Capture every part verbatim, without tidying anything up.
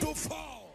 to fall.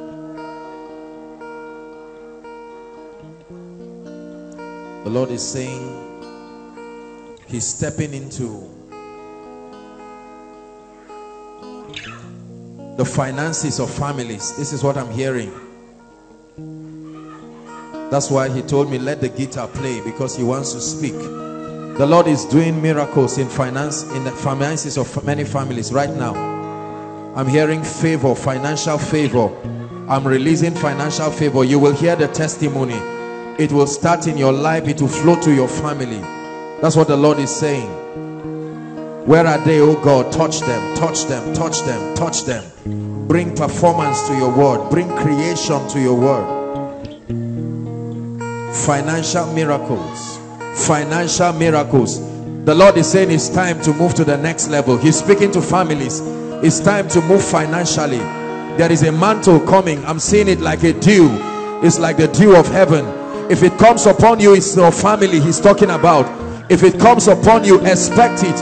The Lord is saying he's stepping into the finances of families. This is what I'm hearing. That's why he told me, let the guitar play, because he wants to speak. The Lord is doing miracles in finance, in the finances of many families right now. I'm hearing favor, financial favor. I'm releasing financial favor. You will hear the testimony. It will start in your life. It will flow to your family. That's what the Lord is saying. Where are they, oh God? Touch them, touch them, touch them, touch them. Bring performance to your word. Bring creation to your word. Financial miracles. Financial miracles. The Lord is saying it's time to move to the next level. He's speaking to families. It's time to move financially. There is a mantle coming. I'm seeing it like a dew. It's like the dew of heaven. If it comes upon you, it's your family he's talking about. If it comes upon you, expect it.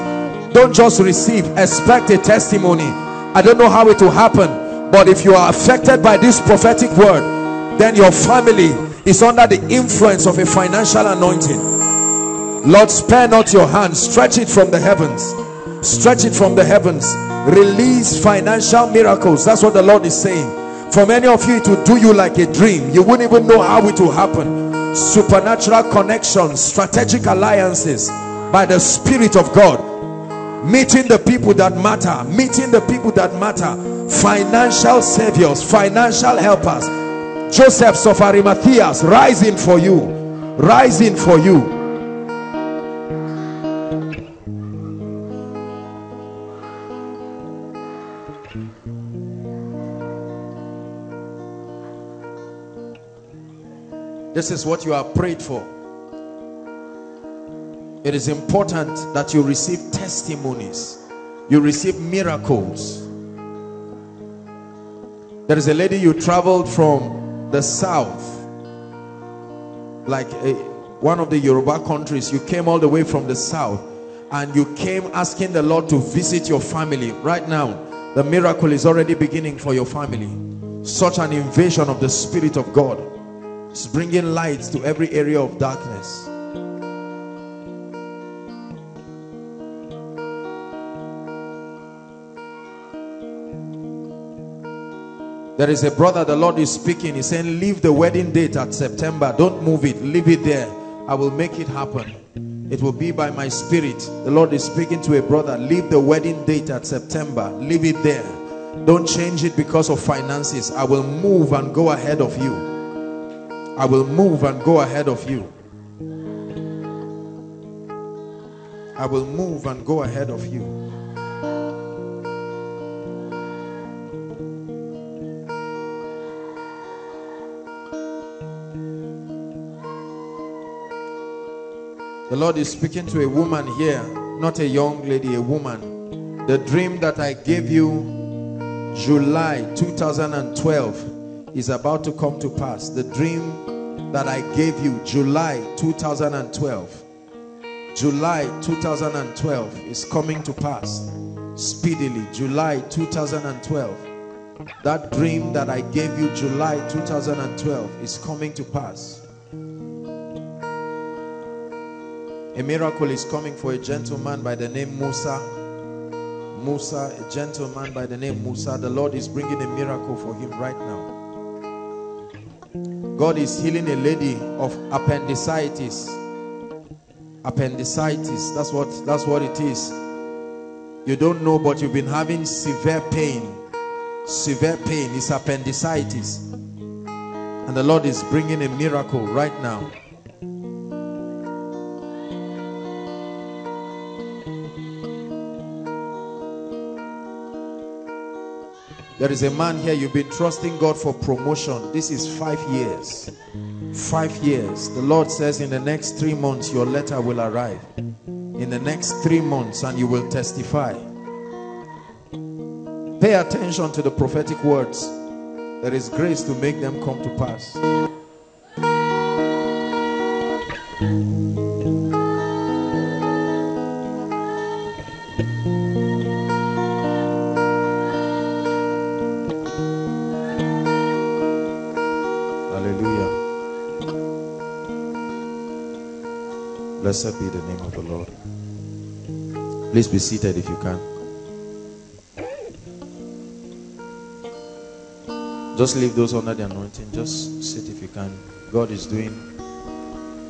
Don't just receive, expect a testimony. I don't know how it will happen, but if you are affected by this prophetic word, then your family is under the influence of a financial anointing. Lord, spare not your hand. Stretch it from the heavens. Stretch it from the heavens. Release financial miracles. That's what the Lord is saying. For many of you, it will do you like a dream. You wouldn't even know how it will happen. Supernatural connections, strategic alliances by the Spirit of God. Meeting the people that matter. Meeting the people that matter. Financial saviors, financial helpers. Josephs of Arimathea, rising for you. Rising for you. This is what you are prayed for. It is important that you receive testimonies. You receive miracles. There is a lady, you traveled from the south, like a, one of the Yoruba countries. You came all the way from the south and you came asking the Lord to visit your family. Right now, the miracle is already beginning for your family. Such an invasion of the Spirit of God. It's bringing light to every area of darkness. There is a brother, the Lord is speaking. He's saying, leave the wedding date at September. Don't move it. Leave it there. I will make it happen. It will be by my spirit. The Lord is speaking to a brother. Leave the wedding date at September. Leave it there. Don't change it because of finances. I will move and go ahead of you. I will move and go ahead of you. I will move and go ahead of you. The Lord is speaking to a woman here, not a young lady, a woman. The dream that I gave you, July two thousand twelve. Is about to come to pass. The dream that I gave you, July two thousand twelve. July two thousand twelve is coming to pass speedily. July two thousand twelve. That dream that I gave you, July two thousand twelve, is coming to pass. A miracle is coming for a gentleman by the name Musa. Musa, a gentleman by the name Musa. The Lord is bringing a miracle for him right now. God is healing a lady of appendicitis. Appendicitis. That's what, that's what it is. You don't know, but you've been having severe pain. Severe pain is appendicitis. And the Lord is bringing a miracle right now. There is a man here, you've been trusting God for promotion. This is five years. Five years. The Lord says in the next three months, your letter will arrive. In the next three months and you will testify. Pay attention to the prophetic words. There is grace to make them come to pass. Blessed be the name of the Lord. Please be seated if you can. Just leave those under the anointing. Just sit if you can. God is doing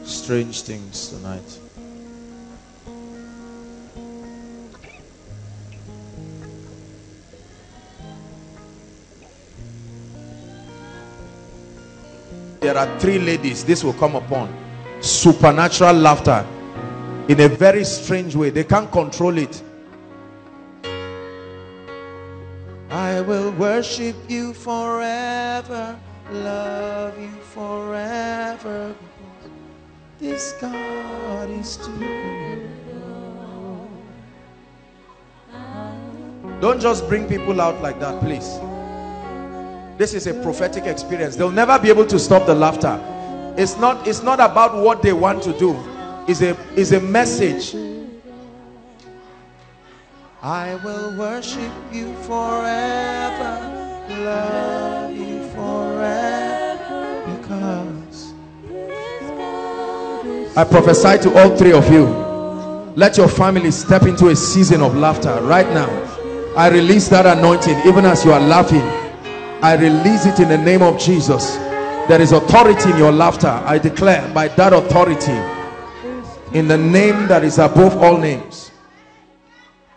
strange things tonight. There are three ladies this will come upon. Supernatural laughter in a very strange way. They can't control it. I will worship you forever, love you forever. This God is too good. Don't just bring people out like that, please. This is a prophetic experience. They'll never be able to stop the laughter. It's not, it's not about what they want to do. It's a, it's a message. I will worship you forever, love you forever, because I prophesy to all three of you. Let your family step into a season of laughter right now. I release that anointing even as you are laughing. I release it in the name of Jesus. There is authority in your laughter. I declare by that authority, in the name that is above all names,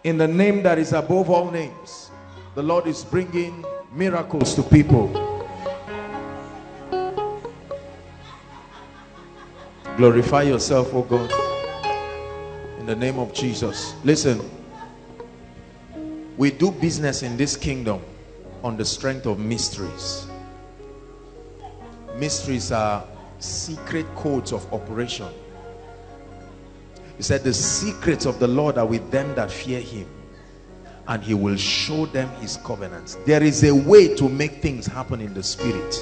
in the name that is above all names, the Lord is bringing miracles to people. Glorify yourself, oh God, in the name of Jesus. Listen, we do business in this kingdom on the strength of mysteries. Mysteries are secret codes of operation. He said the secrets of the Lord are with them that fear him, and he will show them his covenants. There is a way to make things happen in the spirit.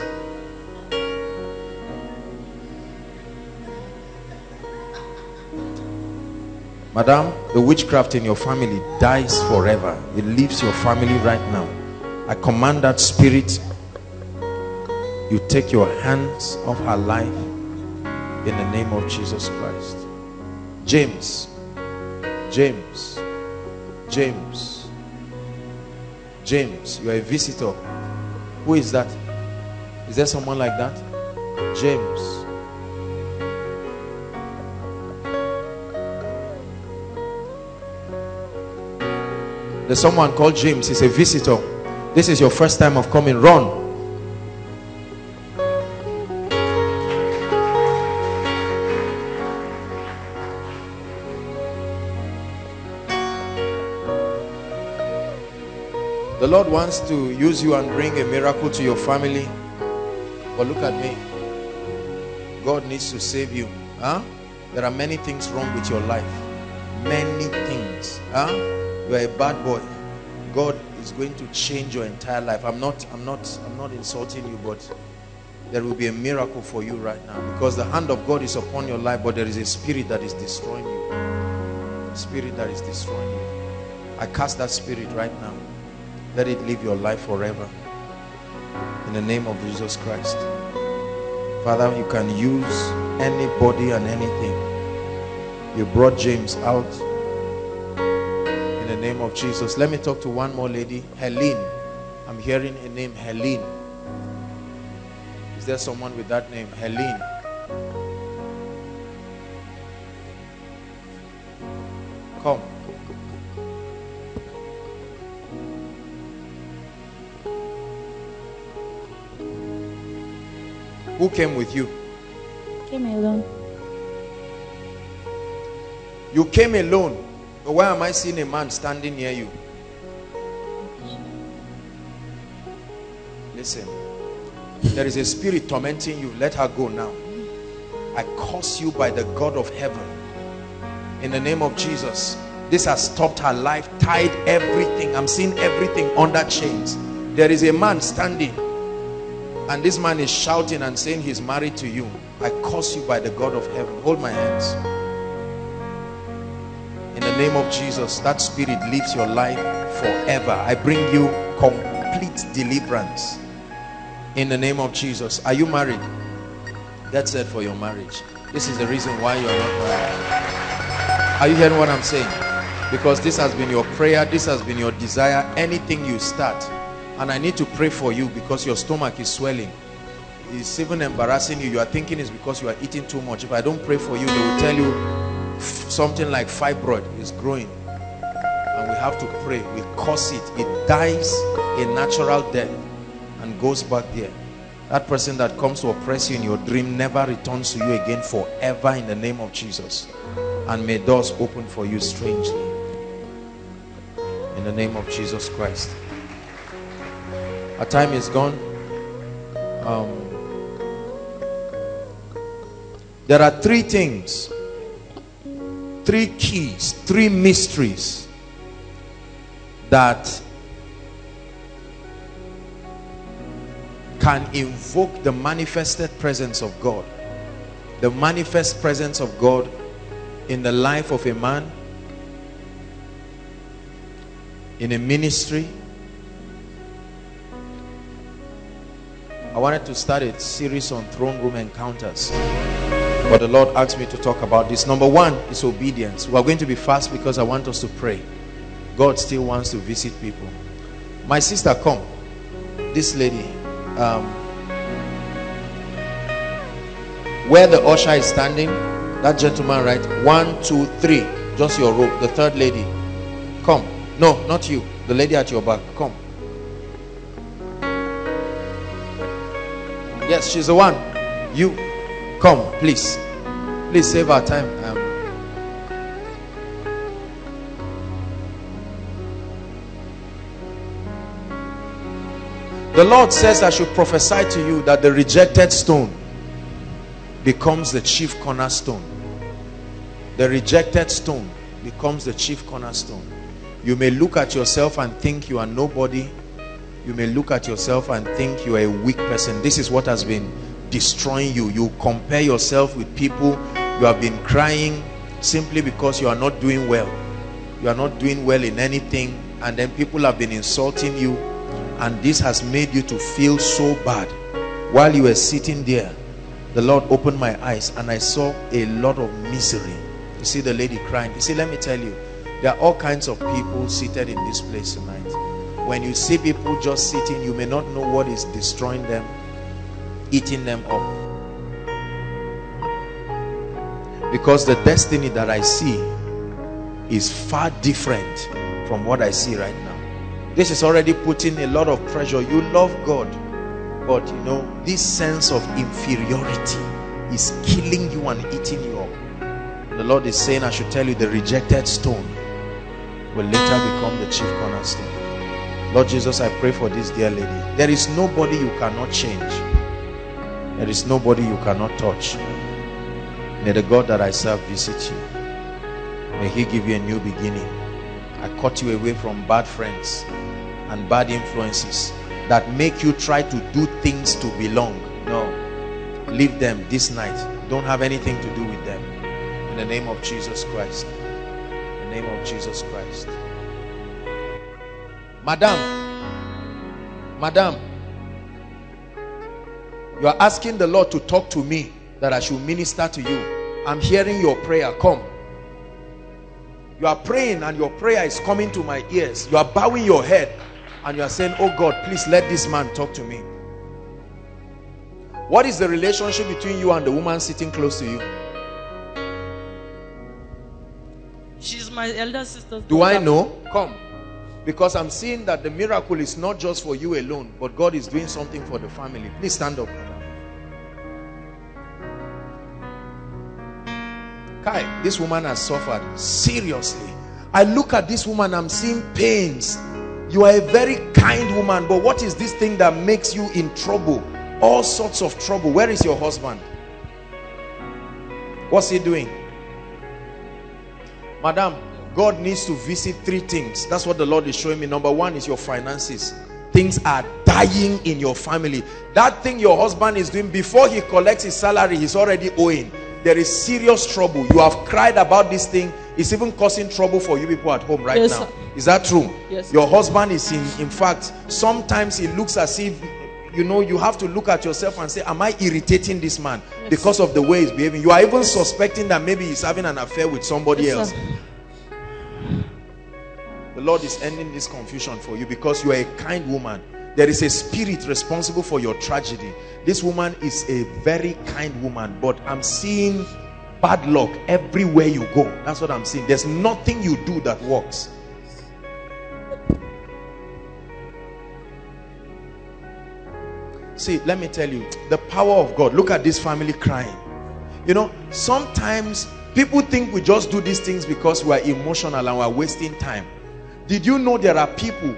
Madam, the witchcraft in your family dies forever. It leaves your family right now. I command that spirit. You take your hands off her life in the name of Jesus Christ. James, James, James, James, you are a visitor. Who is that? Is there someone like that? James. There's someone called James. He's a visitor. This is your first time of coming. Run. The Lord wants to use you and bring a miracle to your family. But look at me. God needs to save you. Huh? There are many things wrong with your life. Many things. Huh? You are a bad boy. God is going to change your entire life. I'm not, I'm not, I'm not insulting you, but there will be a miracle for you right now. Because the hand of God is upon your life, but there is a spirit that is destroying you. A spirit that is destroying you. I cast that spirit right now. Let it live your life forever. In the name of Jesus Christ. Father, you can use anybody and anything. You brought James out. In the name of Jesus. Let me talk to one more lady. Helene. I'm hearing a name. Helene. Is there someone with that name? Helene. Come. Who came with you? Came alone. You came alone. But why am I seeing a man standing near you? Listen, there is a spirit tormenting you. Let her go now. I curse you by the God of heaven in the name of Jesus. This has stopped her life, tied everything. I'm seeing everything under chains. There is a man standing, and this man is shouting and saying he's married to you. I curse you by the God of heaven. Hold my hands in the name of Jesus. That spirit leaves your life forever. I bring you complete deliverance in the name of Jesus. Are you married? That's it for your marriage. This is the reason why you're not married. Are you hearing what I'm saying? Because this has been your prayer, this has been your desire. Anything you start, and I need to pray for you because your stomach is swelling. It's even embarrassing you. You are thinking it's because you are eating too much. If I don't pray for you, they will tell you something like fibroid is growing. And we have to pray. We curse it. It dies a natural death and goes back there. That person that comes to oppress you in your dream never returns to you again forever in the name of Jesus. And may doors open for you strangely. In the name of Jesus Christ. Our time is gone. Um, there are three things, three keys, three mysteries that can invoke the manifested presence of God. The manifest presence of God in the life of a man, in a ministry. I wanted to start a series on throne room encounters, but the Lord asked me to talk about this. Number one is obedience. We are going to be fast because I want us to pray. God still wants to visit people. My sister, come. This lady. Um, where the usher is standing, that gentleman, right? One, two, three, just your rope. The third lady, come. No, not you, the lady at your back, come. Yes, she's the one. You come, please, please save our time. um, The Lord says I should prophesy to you that the rejected stone becomes the chief cornerstone. The rejected stone becomes the chief cornerstone. You may look at yourself and think you are nobody. You may look at yourself and think you are a weak person. This is what has been destroying you. You compare yourself with people. You have been crying simply because you are not doing well. You are not doing well in anything, and then people have been insulting you. And this has made you to feel so bad. While you were sitting there, the Lord opened my eyes and I saw a lot of misery. You see the lady crying. You see, let me tell you, there are all kinds of people seated in this place tonight. When you see people just sitting, you may not know what is destroying them, eating them up. Because the destiny that I see is far different from what I see right now. This is already putting a lot of pressure. You love God, but you know, this sense of inferiority is killing you and eating you up. The Lord is saying, I should tell you, the rejected stone will later become the chief cornerstone. Lord Jesus, I pray for this dear lady. There is nobody you cannot change. There is nobody you cannot touch. May the God that I serve visit you. May He give you a new beginning. I cut you away from bad friends and bad influences that make you try to do things to belong. No, leave them this night. Don't have anything to do with them. In the name of Jesus Christ. In the name of Jesus Christ. Madam, Madam, you are asking the Lord to talk to me that I should minister to you. I'm hearing your prayer. Come. You are praying and your prayer is coming to my ears. You are bowing your head and you are saying, oh God, please let this man talk to me. What is the relationship between you and the woman sitting close to you? She's my elder sister. Do I know? Come. Because I'm seeing that the miracle is not just for you alone, but God is doing something for the family. Please stand up. Kai, this woman has suffered. Seriously. I look at this woman, I'm seeing pains. You are a very kind woman, but what is this thing that makes you in trouble? All sorts of trouble. Where is your husband? What's he doing? Madam, God needs to visit three things. That's what the Lord is showing me. Number one is your finances. Things are dying in your family. That thing your husband is doing, before he collects his salary, he's already owing. There is serious trouble. You have cried about this thing. It's even causing trouble for you people at home right yes, now. Sir. Is that true? Yes. Your husband is in, in fact, sometimes it looks as if, you know, you have to look at yourself and say, am I irritating this man yes, because sir. of the way he's behaving? You are even yes. suspecting that maybe he's having an affair with somebody yes, else. Sir. The Lord is ending this confusion for you because you are a kind woman. There is a spirit responsible for your tragedy. This woman is a very kind woman, but I'm seeing bad luck everywhere you go. That's what I'm seeing. There's nothing you do that works. See, let me tell you, the power of God. Look at this family crying. You know, sometimes people think we just do these things because we are emotional and we're wasting time. Did you know there are people,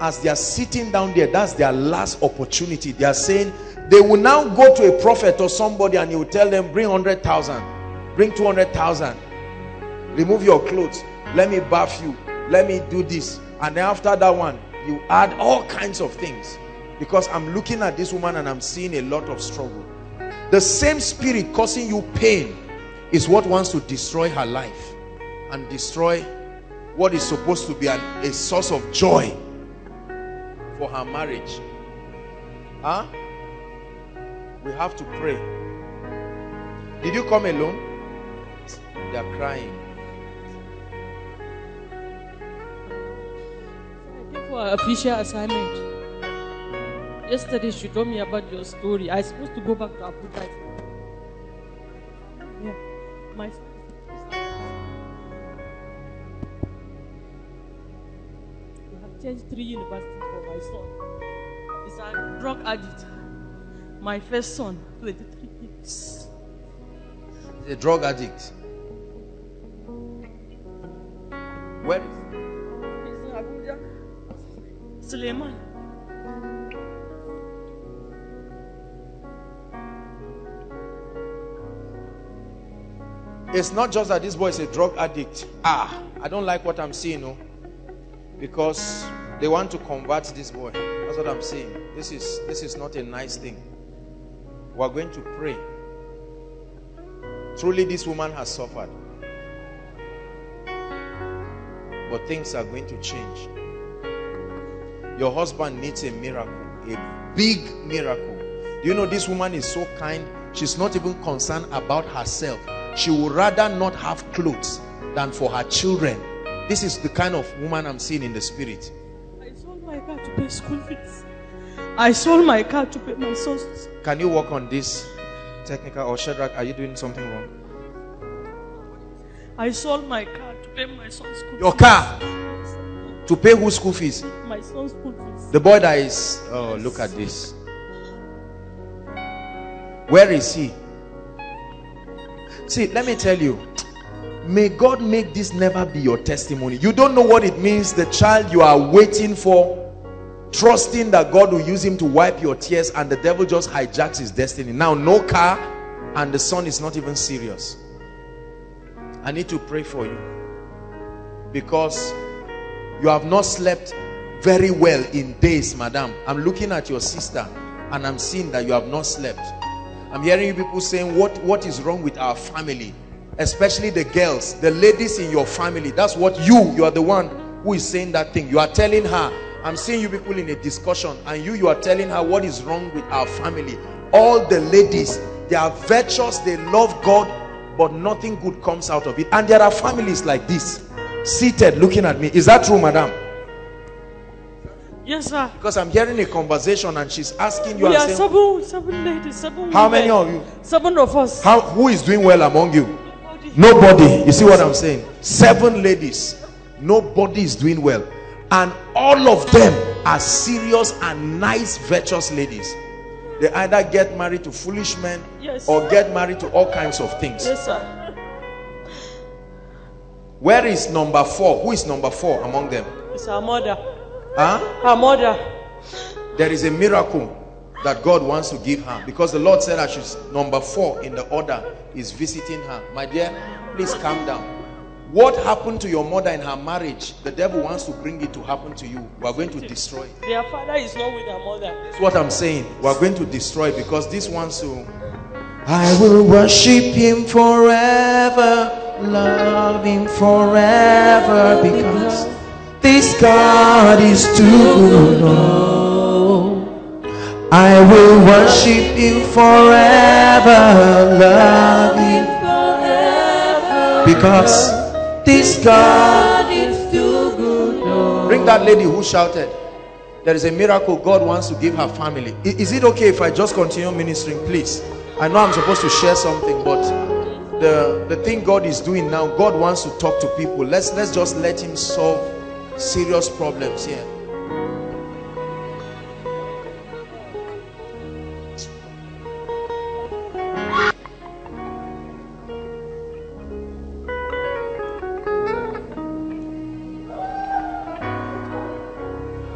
as they are sitting down there, that's their last opportunity? They are saying, they will now go to a prophet or somebody and he will tell them, bring one hundred thousand, bring two hundred thousand, remove your clothes, let me bath you, let me do this. And then after that one, you add all kinds of things. Because I'm looking at this woman and I'm seeing a lot of struggle. The same spirit causing you pain is what wants to destroy her life and destroy what is supposed to be an, a source of joy for her marriage. Huh? We have to pray. Did you come alone? They are crying. I came for an official assignment. Yesterday she told me about your story. I was supposed to go back to Abuja. Yeah. My three universities for my son. He's a drug addict. My first son, twenty-three years. A drug addict. Where is he? He's in Abuja. Suleiman. It's not just that this boy is a drug addict. Ah, I don't like what I'm seeing, no. Because they want to convert this boy. That's what I'm saying. This is, this is not a nice thing. We're going to pray. Truly this woman has suffered. But things are going to change. Your husband needs a miracle. A big miracle. Do you know this woman is so kind? She's not even concerned about herself. She would rather not have clothes than for her children. This is the kind of woman I'm seeing in the spirit. I sold my car to pay school fees. I sold my car to pay my son's. Can you work on this technical, or Shadrach, are you doing something wrong? I sold my car to pay my son's school fees. Your car? To pay whose school fees? My son's school fees. The boy that is, oh, look at this. Where is he? See, let me tell you. May God make this never be your testimony. You don't know what it means, the child you are waiting for, trusting that God will use him to wipe your tears, and the devil just hijacks his destiny. Now no car, and the son is not even serious. I need to pray for you because you have not slept very well in days, madam. I'm looking at your sister and I'm seeing that you have not slept. I'm hearing you people saying, what what is wrong with our family? Especially the girls, the ladies in your family. That's what you, you are the one who is saying that thing. You are telling her, I'm seeing you people in a discussion, and you, you are telling her what is wrong with our family. All the ladies, they are virtuous, they love God, but nothing good comes out of it. And there are families like this, seated looking at me. Is that true, madam? Yes, sir. Because I'm hearing a conversation and she's asking you. We and are saying, seven, seven ladies, seven how women. Many of you? Seven of us. How, who is doing well among you? Nobody. You see what I'm saying? Seven ladies. Nobody is doing well. And all of them are serious and nice, virtuous ladies. They either get married to foolish men, yes, or get married to all kinds of things. Yes, sir. Where is number four? Who is number four among them? It's her mother. Huh? Her mother. There is a miracle that God wants to give her, because the Lord said that she's number four in the order is visiting her. My dear, please calm down. What happened to your mother in her marriage, the devil wants to bring it to happen to you. We are going to destroy it. Their father is not with her mother. That's what I'm saying. We are going to destroy it, because this wants to... I will worship him forever, love him forever, because this God is too good. I will worship him forever, love him forever, because this God is too good. Bring that lady who shouted. There is a miracle God wants to give her family. Is it okay if I just continue ministering, please? I know I'm supposed to share something, but the the thing God is doing now, God wants to talk to people. Let's let's just let him solve serious problems here.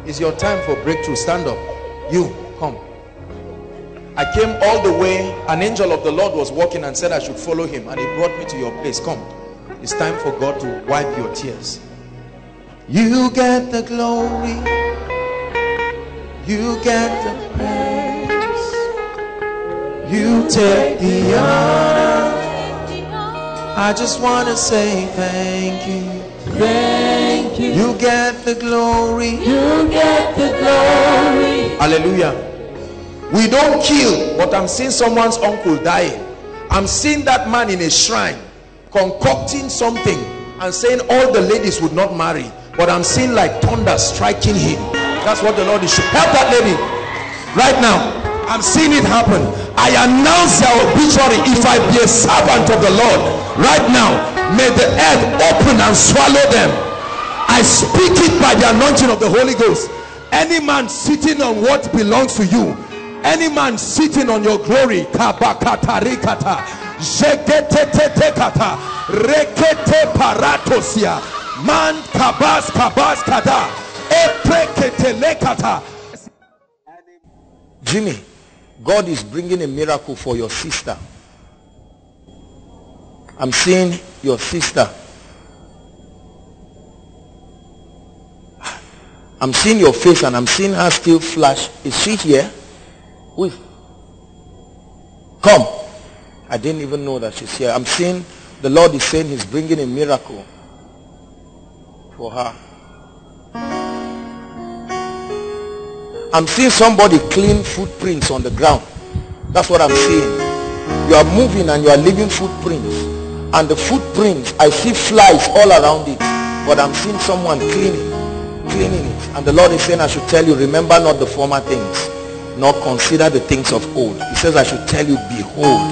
It's your time for breakthrough. Stand up. You come. I came all the way. An angel of the Lord was walking and said I should follow him, and he brought me to your place. Come. It's time for God to wipe your tears. You get the glory. You get the praise. You take the honor. I just want to say thank you. Thank you. You get the glory. You get the glory. Hallelujah. We don't kill, but I'm seeing someone's uncle dying. I'm seeing that man in a shrine concocting something and saying all the ladies would not marry, but I'm seeing like thunder striking him. That's what the Lord is showing. Help that lady right now. I'm seeing it happen. I announce your obituary. If I be a servant of the Lord right now, may the earth open and swallow them. I speak it by the anointing of the Holy Ghost. Any man sitting on what belongs to you, any man sitting on your glory, man kabas kabas kada. Jimmy, God is bringing a miracle for your sister. I'm seeing your sister. I'm seeing your face and I'm seeing her still flash. Is she here? With come, I didn't even know that she's here. I'm seeing the Lord is saying he's bringing a miracle for her. I'm seeing somebody clean footprints on the ground. That's what I'm seeing. You are moving and you are leaving footprints, and the footprints, I see flies all around it, but I'm seeing someone cleaning cleaning it. And the Lord is saying I should tell you, remember not the former things, nor consider the things of old. He says I should tell you, behold,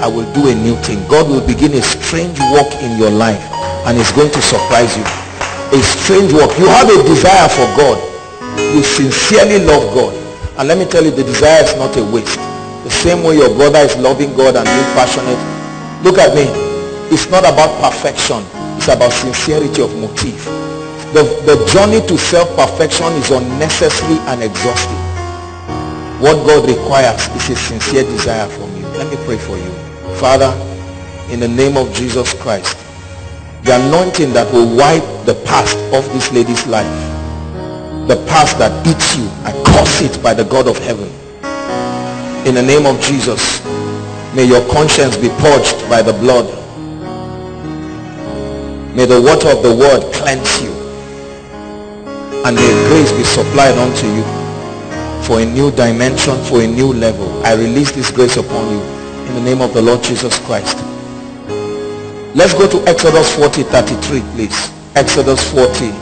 I will do a new thing. God will begin a strange work in your life, and it's going to surprise you. A strange work. You have a desire for God. You sincerely love God. And let me tell you, the desire is not a waste. The same way your brother is loving God and being passionate. Look at me. It's not about perfection. It's about sincerity of motive. The, the journey to self-perfection is unnecessary and exhausting. What God requires is a sincere desire from you. Let me pray for you. Father, in the name of Jesus Christ, the anointing that will wipe the past off this lady's life, the past that eats you, I curse it by the God of heaven. In the name of Jesus, may your conscience be purged by the blood. May the water of the word cleanse you, and may grace be supplied unto you for a new dimension, for a new level. I release this grace upon you in the name of the Lord Jesus Christ. Let's go to Exodus forty thirty-three, please. Exodus forty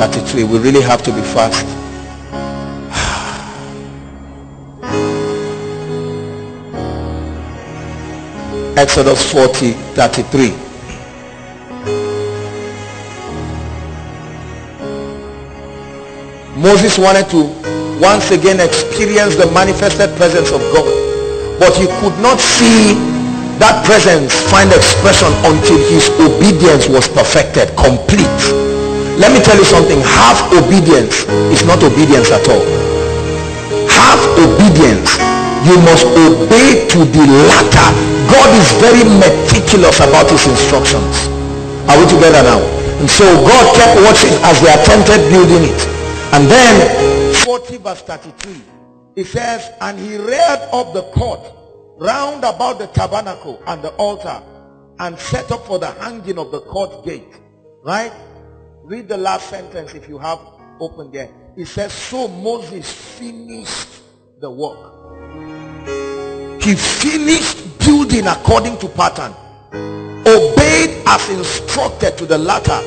thirty-three. We really have to be fast. Exodus forty thirty-three. Moses wanted to once again experience the manifested presence of God, but he could not see that presence find expression until his obedience was perfected, complete. Let me tell you something, half obedience is not obedience at all. Half obedience, you must obey to the latter. God is very meticulous about his instructions. Are we together now? And so God kept watching as they attempted building it. And then forty verse thirty-three, it says, and he reared up the court round about the tabernacle and the altar, and set up for the hanging of the court gate. Right? Read the last sentence if you have open there. It says, so Moses finished the work. He finished building according to pattern, obeyed as instructed to the latter.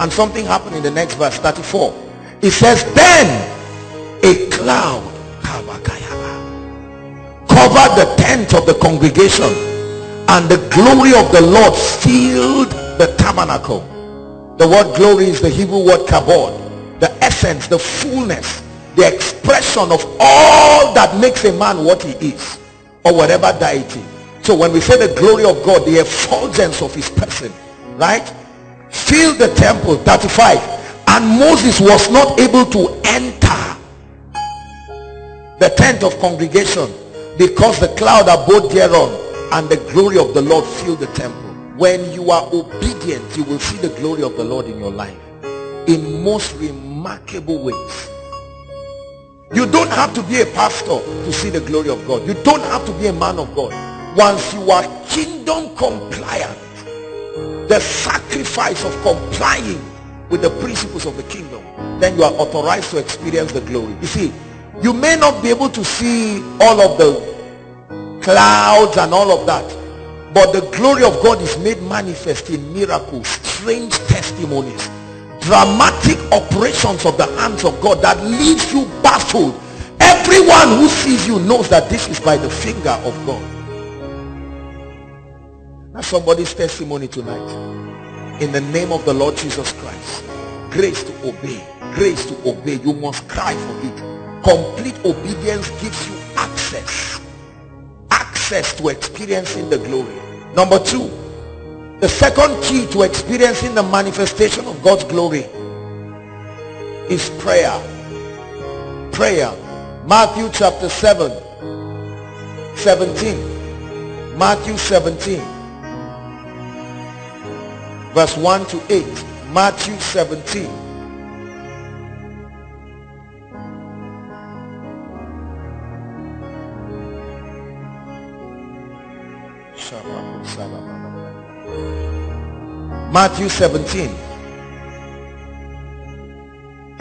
And something happened in the next verse, thirty-four. It says, then a cloud covered the tent of the congregation, and the glory of the Lord filled the tabernacle. The word glory is the Hebrew word kabod, the essence, the fullness, the expression of all that makes a man what he is, or whatever deity. So when we say the glory of God, the effulgence of his person, right, filled the temple. Thirty-five, and Moses was not able to enter the tent of congregation, because the cloud abode thereon, and the glory of the Lord filled the temple. When you are obedient, you will see the glory of the Lord in your life in most remarkable ways. You don't have to be a pastor to see the glory of God. You don't have to be a man of God. Once you are kingdom compliant, the sacrifice of complying with the principles of the kingdom, then you are authorized to experience the glory. You see, you may not be able to see all of the clouds and all of that, but the glory of God is made manifest in miracles, strange testimonies, dramatic operations of the hands of God that leaves you baffled. Everyone who sees you knows that this is by the finger of God. That's somebody's testimony tonight. In the name of the Lord Jesus Christ, grace to obey, grace to obey. You must cry for it. Complete obedience gives you access access to experiencing the glory. Number two, the second key to experiencing the manifestation of God's glory is prayer. Prayer. Matthew chapter seven seventeen, Matthew seventeen verse one to eight, Matthew seventeen. Matthew seventeen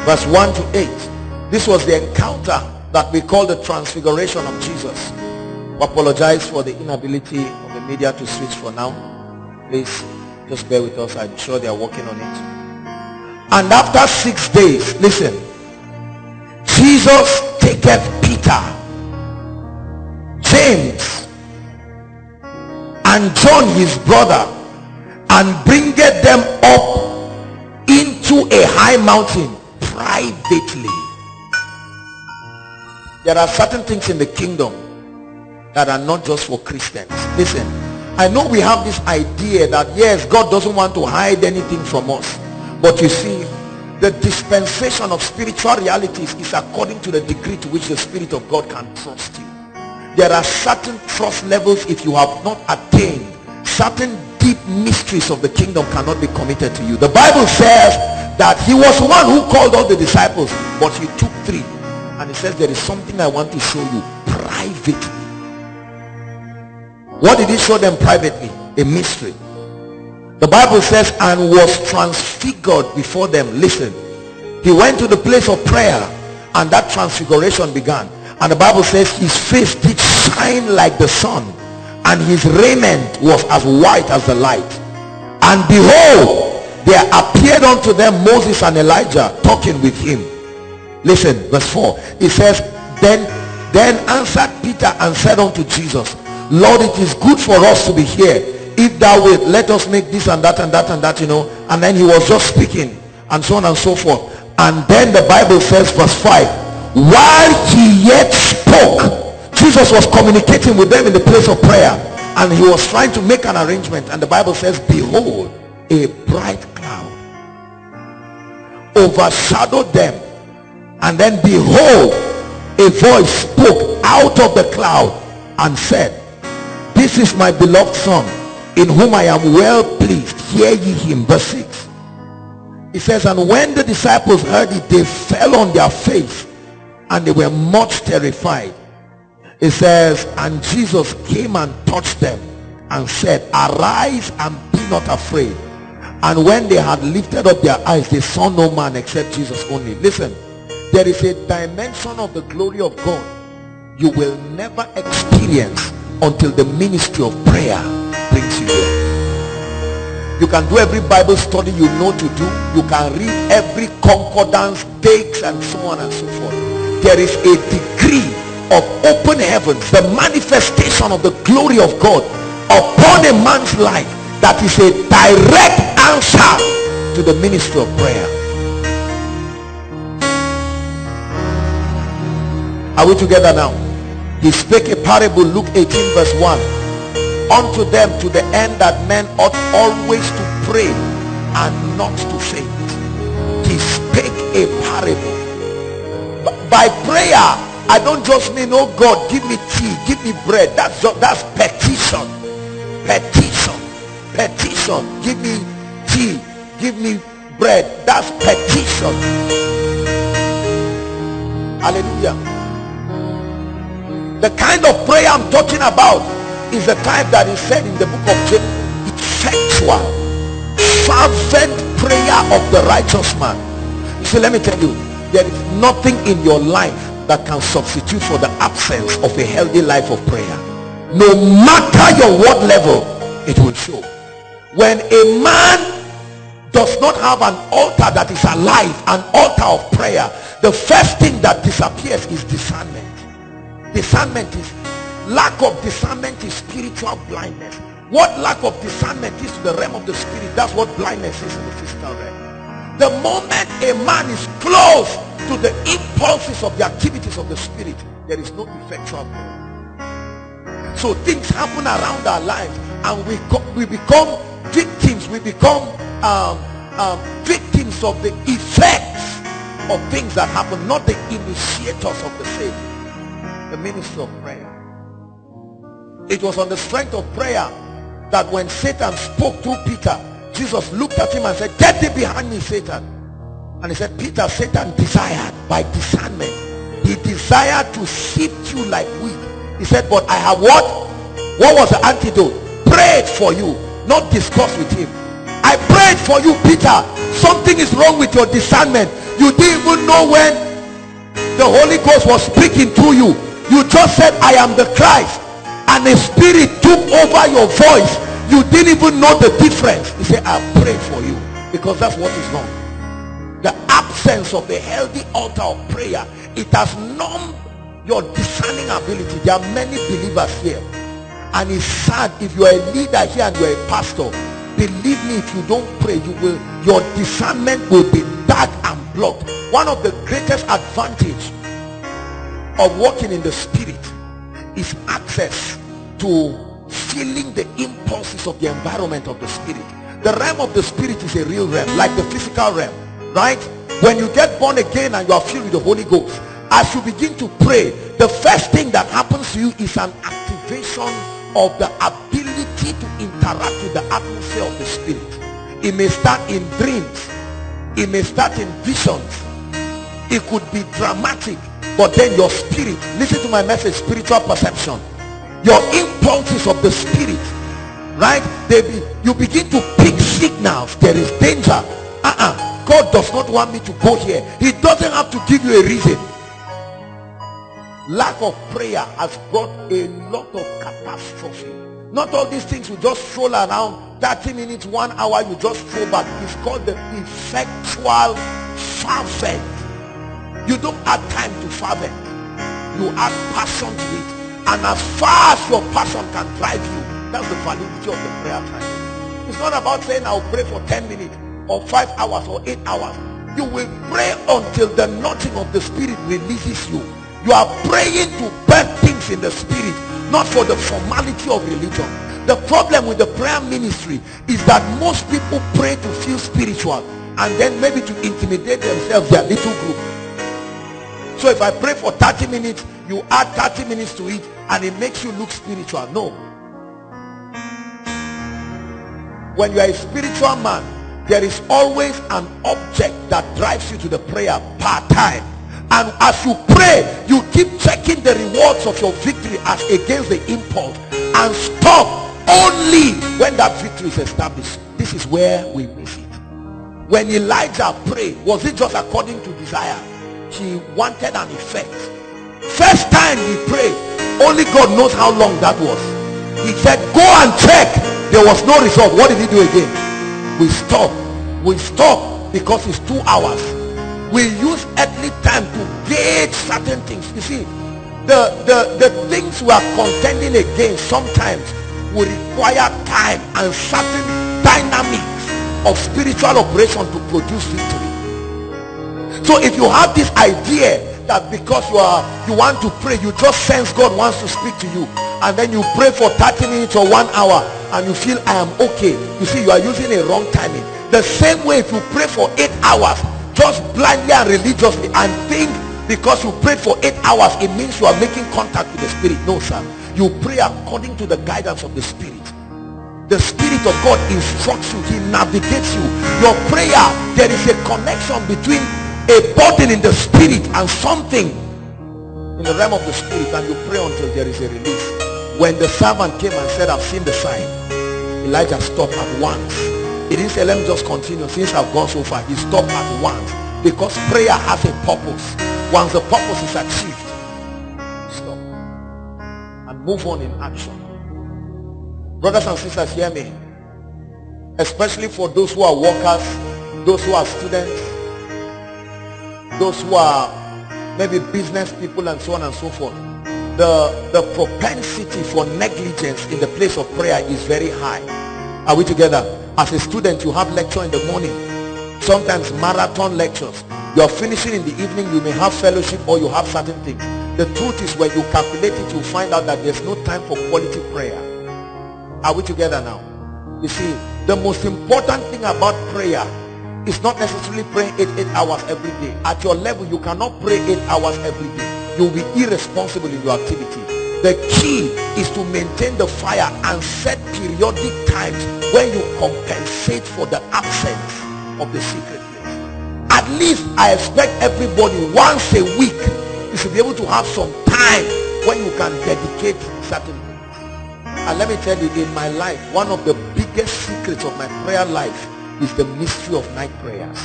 verse one to eight. This was the encounter that we call the transfiguration of Jesus. We apologize for the inability of the media to switch for now. Please just bear with us. I'm sure they are working on it. And after six days, listen, Jesus taketh Peter, James, and John his brother, and bringeth them up into a high mountain privately. There are certain things in the kingdom that are not just for Christians. Listen, I know we have this idea that yes, God doesn't want to hide anything from us, but you see, the dispensation of spiritual realities is according to the degree to which the Spirit of God can trust you. There are certain trust levels if you have not attained. Certain deep mysteries of the kingdom cannot be committed to you. The Bible says that he was one who called all the disciples, but he took three. And he says, there is something I want to show you privately. What did he show them privately? A mystery. The Bible says, and was transfigured before them. Listen, he went to the place of prayer, and that transfiguration began. And the Bible says his face did shine like the sun, and his raiment was as white as the light. And behold, there appeared unto them Moses and Elijah talking with him. Listen, verse four. It says, Then, then answered Peter and said unto Jesus, Lord, it is good for us to be here. If thou wilt, let us make this and that and that and that, you know. And then he was just speaking, and so on and so forth. And then the Bible says, verse five, while he yet spoke, Jesus was communicating with them in the place of prayer, and he was trying to make an arrangement. And the Bible says, behold, a bright cloud overshadowed them, and then behold, a voice spoke out of the cloud and said, this is my beloved son, in whom I am well pleased, hear ye him. Verse six, he says, and when the disciples heard it, they fell on their face, and they were much terrified. It says, and Jesus came and touched them and said, arise and be not afraid. And when they had lifted up their eyes, they saw no man except Jesus only. Listen, there is a dimension of the glory of God you will never experience until the ministry of prayer brings you there. You can do every Bible study you know to do. You can read every concordance, dates, and so on and so forth. There is a degree of open heavens, the manifestation of the glory of God upon a man's life, that is a direct answer to the ministry of prayer. Are we together now? He spake a parable, Luke eighteen verse one, unto them, to the end that men ought always to pray and not to faint. He spake a parable. By prayer, I don't just mean, oh God, give me tea, give me bread. That's just, that's petition, petition. Petition. Give me tea, give me bread. That's petition. Hallelujah. The kind of prayer I'm talking about is the type that is said in the book of James, effectual fervent prayer of the righteous man. You see, let me tell you, there is nothing in your life that can substitute for the absence of a healthy life of prayer. No matter your word level, it will show. When a man does not have an altar that is alive, an altar of prayer, the first thing that disappears is discernment. Discernment is, lack of discernment is spiritual blindness. What lack of discernment is to the realm of the spirit, that's what blindness is in the physical realm. The moment a man is close to the impulses of the activities of the spirit, there is no effectual prayer. So things happen around our lives, and we, we become victims, we become um, um, victims of the effects of things that happen, not the initiators of the faith. The ministry of prayer. It was on the strength of prayer that when Satan spoke to Peter, Jesus looked at him and said, get thee behind me, Satan. And he said, Peter, Satan desired, by discernment, he desired to sift you like wheat. He said, but I have what? What was the antidote? Prayed for you, not discuss with him. I prayed for you, Peter. Something is wrong with your discernment. You didn't even know when the Holy Ghost was speaking to you. You just said, I am the Christ, and the spirit took over your voice. You didn't even know the difference. He said, I prayed for you, because that's what is wrong. The absence of a healthy altar of prayer, it has numbed your discerning ability. There are many believers here, and it's sad. If you're a leader here and you're a pastor, believe me, if you don't pray, you will, your discernment will be dark and blocked. One of the greatest advantages of walking in the spirit is access to feeling the impulses of the environment of the spirit. The realm of the spirit is a real realm, like the physical realm, right? When you get born again and you are filled with the Holy Ghost, as you begin to pray, the first thing that happens to you is an activation of the ability to interact with the atmosphere of the spirit. It may start in dreams, it may start in visions, it could be dramatic, but then your spirit, listen to my message, spiritual perception, your impulses of the spirit, right? They be, you begin to pick signals. There is danger. Uh-uh. God does not want me to go here. He doesn't have to give you a reason. Lack of prayer has brought a lot of catastrophe. Not all these things, you just stroll around thirty minutes, one hour, you just stroll back. It's called the effectual fervent. You don't have time to fervent. You add passion to it. And as far as your passion can drive you, that's the validity of the prayer time. It's not about saying I'll pray for ten minutes or five hours or eight hours. You will pray until the nudging of the Spirit releases you. You are praying to birth things in the Spirit, not for the formality of religion. The problem with the prayer ministry is that most people pray to feel spiritual and then maybe to intimidate themselves, their little group. So if I pray for thirty minutes, you add thirty minutes to it and it makes you look spiritual. No. When you are a spiritual man, there is always an object that drives you to the prayer part time. And as you pray, you keep checking the rewards of your victory as against the impulse, and stop only when that victory is established. This is where we miss it. When Elijah prayed, was it just according to desire? He wanted an effect. First time he prayed, only God knows how long that was. He said, go and check. There was no result. What did he do again? We stop. We stop because it's two hours. We use earthly time to gauge certain things. You see, the, the, the things we are contending against sometimes will require time and certain dynamics of spiritual operation to produce victory. So if you have this idea that because you are you want to pray, you just sense God wants to speak to you, and then you pray for thirty minutes or one hour and you feel I am okay, you see, you are using a wrong timing. The same way, if you pray for eight hours just blindly and religiously and think because you prayed for eight hours it means you are making contact with the Spirit. No, sir. You pray according to the guidance of the Spirit. The Spirit of God instructs you. He navigates you. Your prayer, there is a connection between a burden in the Spirit and something in the realm of the Spirit, and you pray until there is a release. When the servant came and said, I've seen the sign, Elijah stopped at once. He didn't say, let me just continue since I've gone so far. He stopped at once because prayer has a purpose. Once the purpose is achieved, stop and move on in action. Brothers and sisters, hear me. Especially for those who are workers, those who are students, those who are maybe business people and so on and so forth. The, the propensity for negligence in the place of prayer is very high. Are we together? As a student, you have lecture in the morning, sometimes marathon lectures. You are finishing in the evening, you may have fellowship or you have certain things. The truth is, when you calculate it, you find out that there's no time for quality prayer. Are we together now? You see, the most important thing about prayer is not necessarily praying eight, eight hours every day. At your level, you cannot pray eight hours every day. You'll be irresponsible in your activity. The key is to maintain the fire and set periodic times when you compensate for the absence of the secret place. At least I expect everybody once a week, you should be able to have some time when you can dedicate certain things. And let me tell you, in my life, one of the biggest secrets of my prayer life is the mystery of night prayers.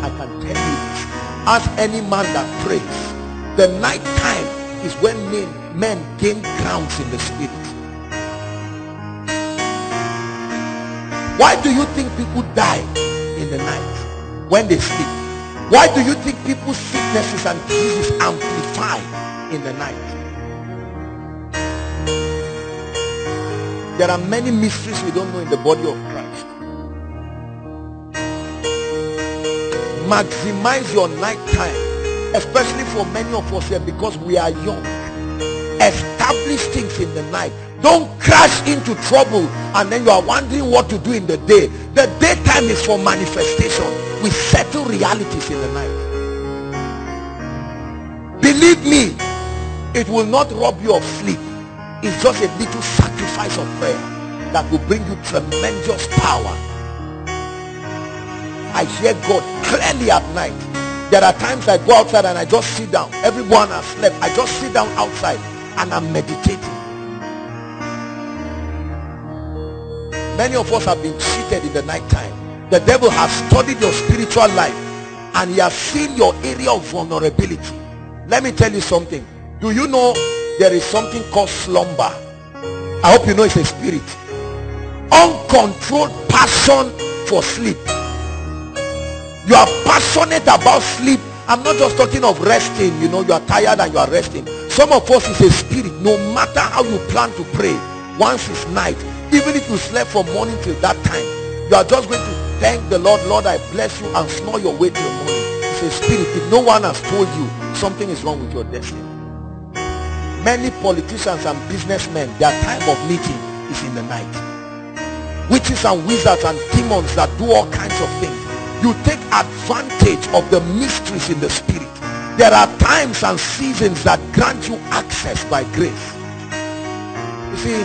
I can tell you this. As any man that prays, the night time is when men, men gain grounds in the Spirit. Why do you think people die in the night when they sleep? Why do you think people's sicknesses and diseases amplify in the night? There are many mysteries we don't know in the body of Christ. Maximize your night time. Especially for many of us here, because we are young. Establish things in the night. Don't crash into trouble and then you are wondering what to do in the day. The daytime is for manifestation. We settle realities in the night. Believe me, it will not rob you of sleep. It's just a little sacrifice of prayer that will bring you tremendous power. I hear God clearly at night. There are times I go outside and I just sit down. Everyone has slept. I just sit down outside and I'm meditating. Many of us have been cheated in the night time. The devil has studied your spiritual life and he has seen your area of vulnerability. Let me tell you something. Do you know there is something called slumber? I hope you know it's a spirit. Uncontrolled passion for sleep. You are passionate about sleep. I'm not just talking of resting. You know, you are tired and you are resting. Some of us is a spirit. No matter how you plan to pray, once it's night, even if you slept from morning till that time, you are just going to Thank the Lord. Lord, I bless you, and snore your way to your morning. It's a spirit. If no one has told you, something is wrong with your destiny. Many politicians and businessmen, their time of meeting is in the night. Witches and wizards and demons that do all kinds of things. You take advantage of the mysteries in the spirit. There are times and seasons that grant you access by grace. You see,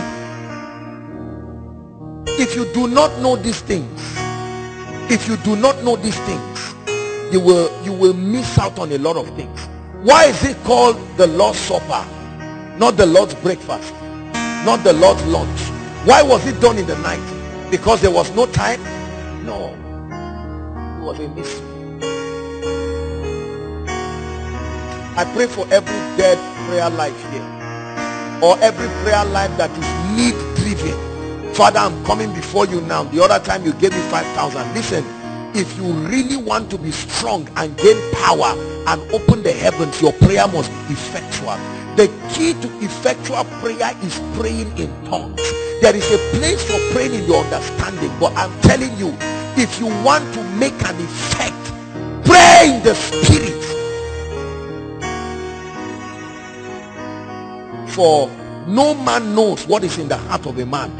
if you do not know these things, if you do not know these things, you will, you will miss out on a lot of things. Why is it called the Lord's Supper? Not the Lord's breakfast. Not the Lord's lunch. Why was it done in the night? Because there was no time? No. It was a mystery. I pray for every dead prayer life here, or every prayer life that is need driven. Father, I'm coming before you now. The other time you gave me five thousand. Listen, if you really want to be strong and gain power and open the heavens, your prayer must be effectual. The key to effectual prayer is praying in tongues. There is a place for praying in your understanding, but I'm telling you, if you want to make an effect, pray in the spirit. For no man knows what is in the heart of a man,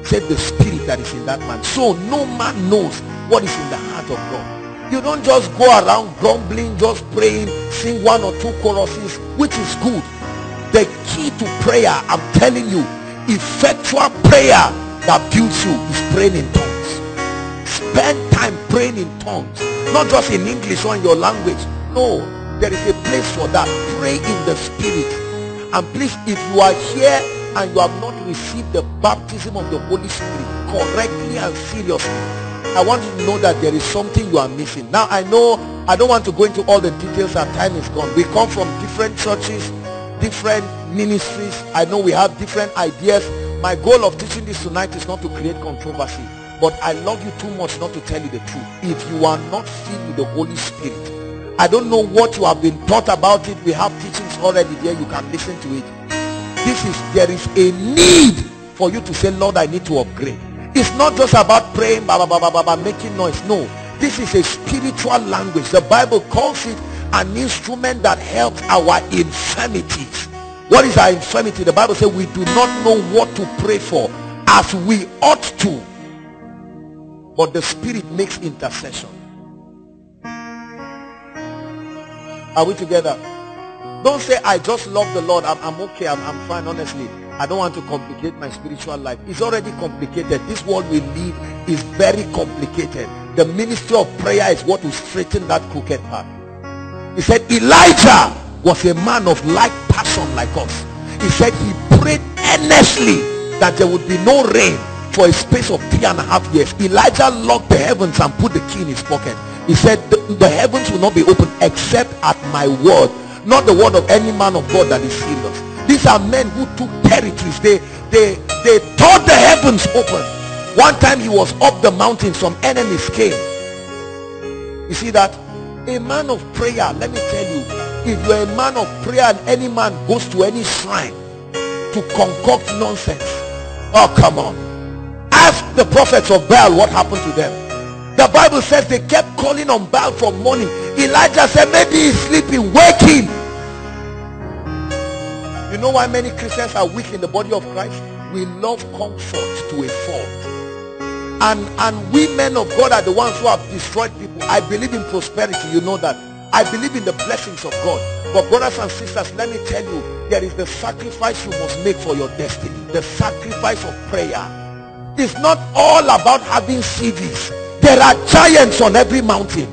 except the spirit that is in that man. So no man knows what is in the heart of God. You don't just go around grumbling, just praying, sing one or two choruses, which is good. The key to prayer, I'm telling you, effectual prayer that builds you is praying in tongues. Spend time praying in tongues, not just in English or in your language. No, there is a place for that. Pray in the spirit. And please, if you are here and you have not received the baptism of the Holy Spirit correctly and seriously, I want you to know that there is something you are missing. Now, I know I don't want to go into all the details. Our time is gone. We come from different churches, different ministries. I know we have different ideas. My goal of teaching this tonight is not to create controversy, but I love you too much not to tell you the truth. If you are not filled with the Holy Spirit, I don't know what you have been taught about it. We have teachings already there. You can listen to it. This is, there is a need for you to say, Lord, I need to upgrade. It's not just about praying, blah, blah, blah, blah, blah, making noise. No, this is a spiritual language. The Bible calls it an instrument that helps our infirmities. What is our infirmity? The Bible says we do not know what to pray for as we ought to. But the Spirit makes intercession. Are we together? Don't say, I just love the Lord. I'm, I'm okay. I'm, I'm fine. Honestly, I don't want to complicate my spiritual life. It's already complicated. This world we live is very complicated. The ministry of prayer is what will straighten that crooked path. He said, Elijah was a man of like passion like us. He said he prayed earnestly that there would be no rain for a space of three and a half years. Elijah locked the heavens and put the key in his pocket. He said, the, the heavens will not be open except at my word, not the word of any man of God that is serious. These are men who took territories. They, they, they tore the heavens open. One time he was up the mountain, some enemies came. You see that? A man of prayer, let me tell you, if you're a man of prayer and any man goes to any shrine to concoct nonsense, oh come on. Ask the prophets of Baal what happened to them. The Bible says they kept calling on Baal from morning. Elijah said, maybe he's sleeping. Wake him. You know why many Christians are weak in the body of Christ? We love comfort to a fault. And, and we men of God are the ones who have destroyed people. I believe in prosperity. You know that. I believe in the blessings of God. But brothers and sisters, let me tell you, there is the sacrifice you must make for your destiny. The sacrifice of prayer. It's not all about having C Ds. There are giants on every mountain.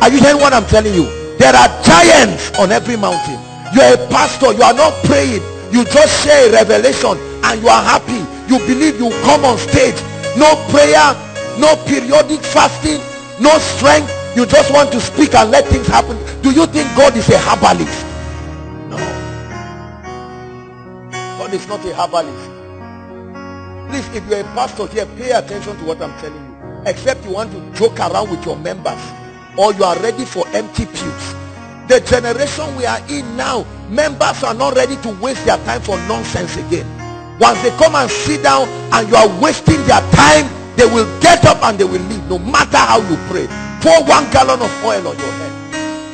Are you hearing what I'm telling you? There are giants on every mountain. You're a pastor. You are not praying. You just share a revelation and you are happy. You believe you come on stage. No prayer, no periodic fasting, no strength. You just want to speak and let things happen. Do you think God is a herbalist? No. God is not a herbalist. Please, if you're a pastor here, pay attention to what I'm telling you. Except you want to joke around with your members, or you are ready for empty pews. The generation we are in now, members are not ready to waste their time for nonsense again. Once they come and sit down and you are wasting their time, They will get up and they will leave, no matter how you pray. Pour one gallon of oil on your head.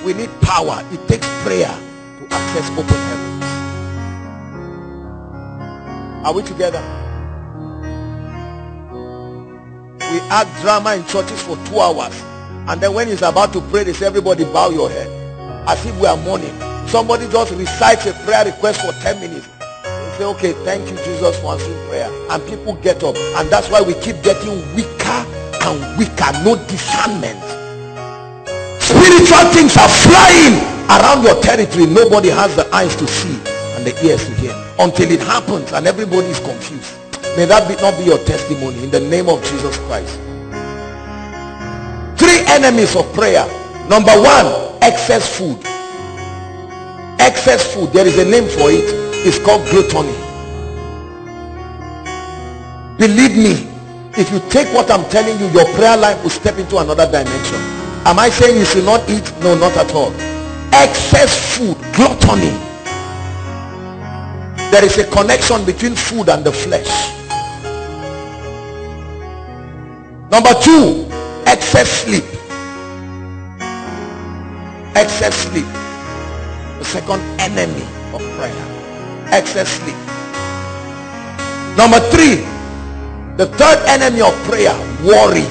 We need power. It takes prayer to access open heavens. Are we together? We act drama in churches for two hours. And then when he's about to pray, they say, everybody bow your head. As if we are mourning. Somebody just recites a prayer request for ten minutes. They say, okay, thank you, Jesus, for answering prayer. And people get up. And that's why we keep getting weaker and weaker. No discernment. Spiritual things are flying around your territory. Nobody has the eyes to see and the ears to hear. Until it happens and everybody is confused. May that be, not be your testimony in the name of Jesus Christ. Three enemies of prayer. Number one, excess food. Excess food, there is a name for it. It's called gluttony. Believe me, if you take what I'm telling you, your prayer life will step into another dimension. Am I saying you should not eat? No, not at all. Excess food, gluttony. There is a connection between food and the flesh. Number two, excess sleep. Excess sleep. The second enemy of prayer. Excess sleep. Number three, the third enemy of prayer, worry.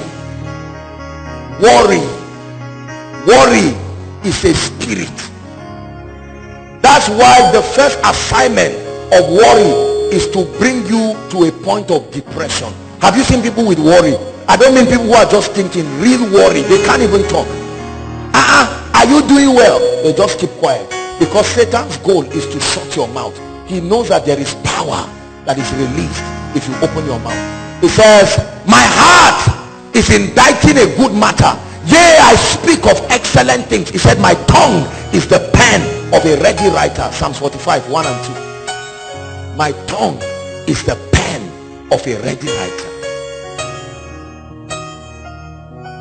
Worry. Worry is a spirit. That's why the first assignment of worry is to bring you to a point of depression. Have you seen people with worry? I don't mean people who are just thinking, real worry. They can't even talk. Uh-uh, are you doing well? They just keep quiet. Because Satan's goal is to shut your mouth. He knows that there is power that is released if you open your mouth. He says, my heart is inditing a good matter. Yea, I speak of excellent things. He said, my tongue is the pen of a ready writer. Psalms forty-five, one and two. My tongue is the pen of a ready writer.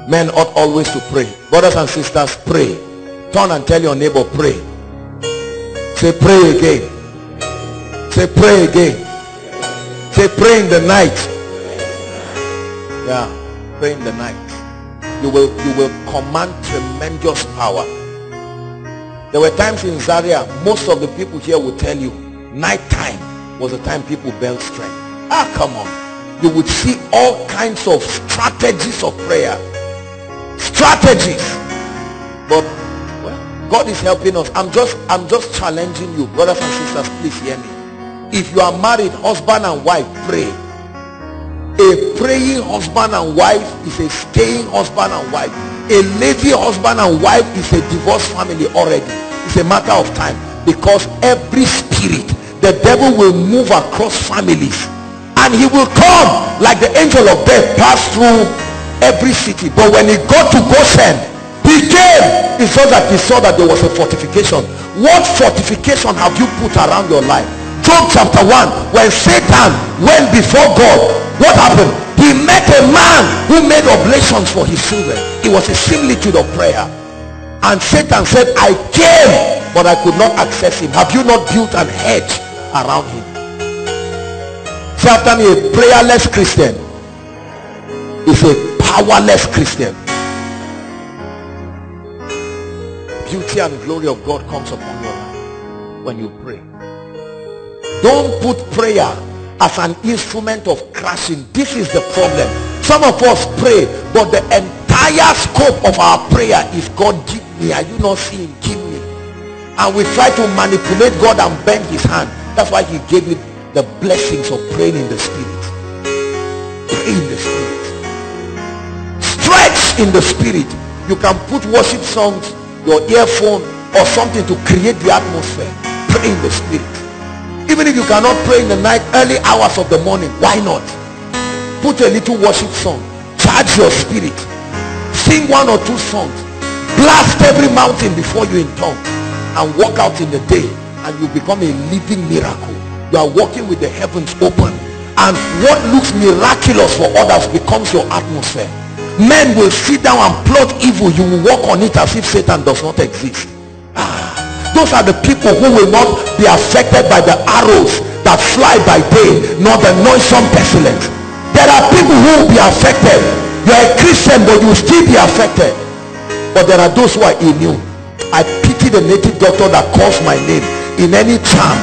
Men ought always to pray. Brothers and sisters, pray. Turn and tell your neighbor, pray. Say, pray again. Say, pray again. Say, pray in the night. Yeah, pray in the night. You will, you will command tremendous power. There were times in Zaria, most of the people here will tell you, night time was the time people built strength. Ah, come on. You would see all kinds of strategies of prayer. Strategies, but well, God is helping us. I'm just, I'm just challenging you, brothers and sisters. Please hear me. If you are married, husband and wife, pray. A praying husband and wife is a staying husband and wife. A lazy husband and wife is a divorced family already. It's a matter of time, because every spirit, the devil will move across families, and he will come like the angel of death, pass through every city. But when he got to Goshen, he came. He saw that he saw that there was a fortification. What fortification have you put around your life? Job chapter one, when Satan went before God, what happened? He met a man who made oblations for his children. It was a similitude of prayer. And Satan said, I came, but I could not access him. Have you not built an hedge around him? Say after me, a prayerless Christian is a powerless Christian. Beauty and glory of God comes upon your life when you pray. Don't put prayer as an instrument of crashing. This is the problem. Some of us pray, but the entire scope of our prayer is, God, give me. Are you not seeing? Give me. And we try to manipulate God and bend his hand. That's why he gave me the blessings of praying in the spirit. Pray in the spirit. In the spirit, you can put worship songs, your earphone or something to create the atmosphere. Pray in the spirit. Even if you cannot pray in the night, early hours of the morning, why not put a little worship song? Charge your spirit. Sing one or two songs. Blast every mountain before you in tongues, and walk out in the day, and you become a living miracle. You are walking with the heavens open, and what looks miraculous for others becomes your atmosphere. Men will sit down and plot evil. You will walk on it as if Satan does not exist. Ah, those are the people who will not be affected by the arrows that fly by day, nor the noisome pestilence. There are people who will be affected. You are a Christian, but you will still be affected. But there are those who are immune. I pity the native doctor that calls my name in any charm.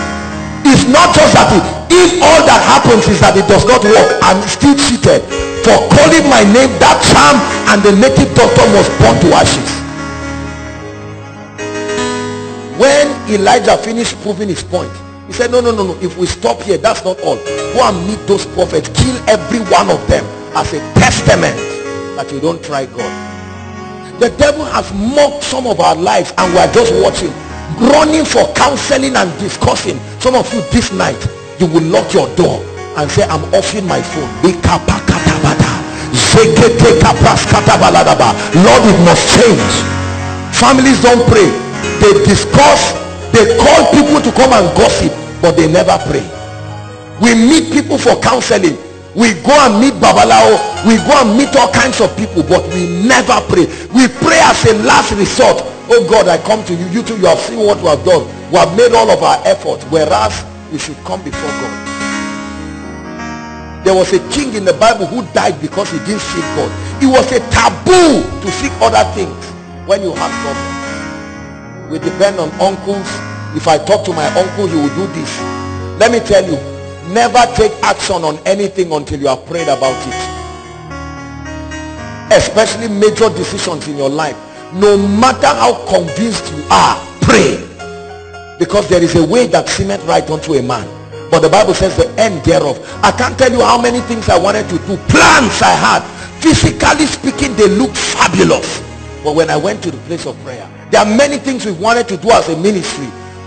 It's not just that it, if all that happens is that it does not work, I'm still cheated for calling my name, that charm, and the native doctor was born to ashes. When Elijah finished proving his point, he said, no, no, no, no, if we stop here, that's not all. Go and meet those prophets, kill every one of them as a testament that you don't try God. The devil has mocked some of our lives and we are just watching, running for counseling and discussing. Some of you this night, you will lock your door and say, I'm offering my phone. Lord, it must change. Families don't pray. They discuss. They call people to come and gossip, but they never pray. We meet people for counseling. We go and meet Babalao. We go and meet all kinds of people, but we never pray. We pray as a last resort. Oh God, I come to you. You too, you have seen what we have done. We have made all of our efforts, whereas we should come before God. There was a king in the Bible who died because he didn't seek God. It was a taboo to seek other things when you have problems. We depend on uncles. If I talk to my uncle, he will do this. Let me tell you, never take action on anything until you have prayed about it. Especially major decisions in your life. No matter how convinced you are, pray. Because there is a way that seemeth right unto a man, but the Bible says the end thereof. I can't tell you how many things I wanted to do. Plans I had. Physically speaking, they looked fabulous. But when I went to the place of prayer, there are many things we wanted to do as a ministry.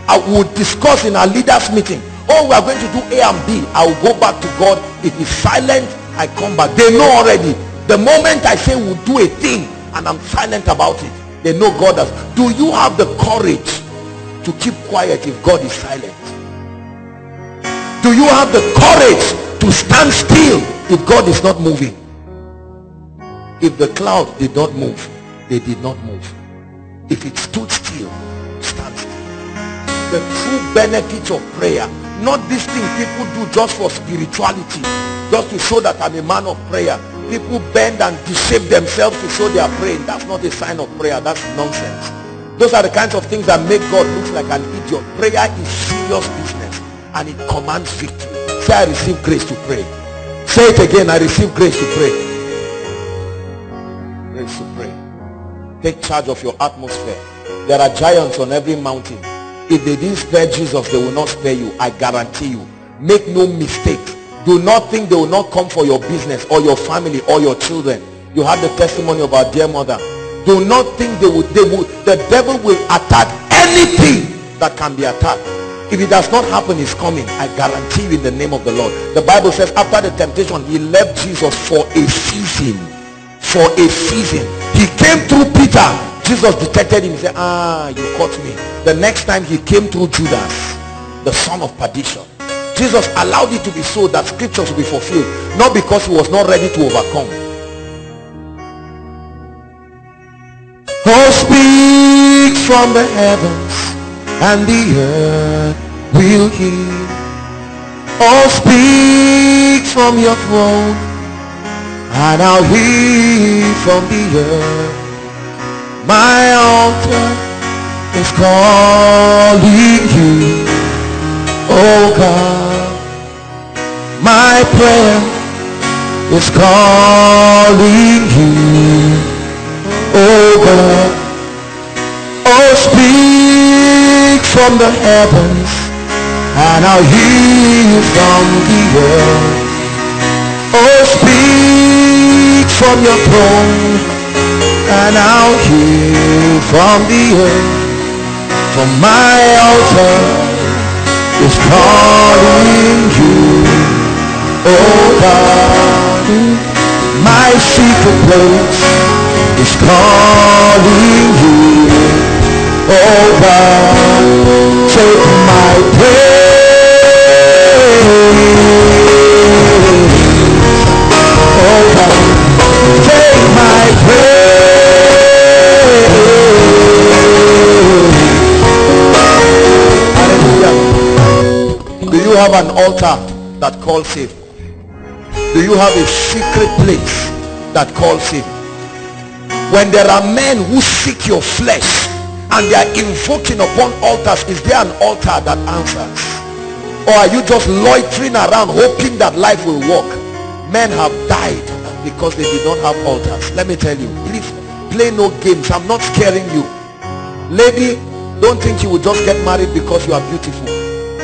I would discuss in our leaders meeting, oh, we are going to do A and B. I will go back to God. If he's silent, I come back. They know already. The moment I say we'll do a thing and I'm silent about it, they know God does. Do you have the courage to keep quiet if God is silent? Do you have the courage to stand still if God is not moving? If the cloud did not move, they did not move. If it stood still, stand still. The true benefits of prayer, not this thing people do just for spirituality, just to show that I'm a man of prayer. People bend and deceive themselves to show they are praying. That's not a sign of prayer. That's nonsense. Those are the kinds of things that make God look like an idiot. Prayer is serious business and it commands victory. Say, I receive grace to pray. Say it again, I receive grace to pray. Grace to pray. Take charge of your atmosphere. There are giants on every mountain. If they didn't spare Jesus, they will not spare you. I guarantee you. Make no mistake. Do not think they will not come for your business or your family or your children. You have the testimony of our dear mother. Do not think they will, they will. The devil will attack anything that can be attacked. If it does not happen, it's coming. I guarantee you in the name of the Lord. The Bible says after the temptation, he left Jesus for a season. For a season. He came through Peter. Jesus detected him. He said, ah, you caught me. The next time he came through Judas, the son of perdition. Jesus allowed it to be so that scriptures will be fulfilled. Not because he was not ready to overcome. Oh, speak from the heavens and the earth will hear. Oh, speak from your throne and I'll hear from the earth. My altar is calling you, oh God. My prayer is calling you, oh God. Oh, speak from the heavens and I'll hear from the earth. Oh, speak from your throne and I'll hear from the earth. For my altar is calling you, oh God. My secret place is calling you, oh God. Take my praise. Oh God, take my praise. Hallelujah. Do you have an altar that calls you? Do you have a secret place that calls him? When there are men who seek your flesh and they are invoking upon altars, is there an altar that answers? Or are you just loitering around hoping that life will work? Men have died because they did not have altars. Let me tell you, please play no games. I'm not scaring you. Lady, don't think you will just get married because you are beautiful.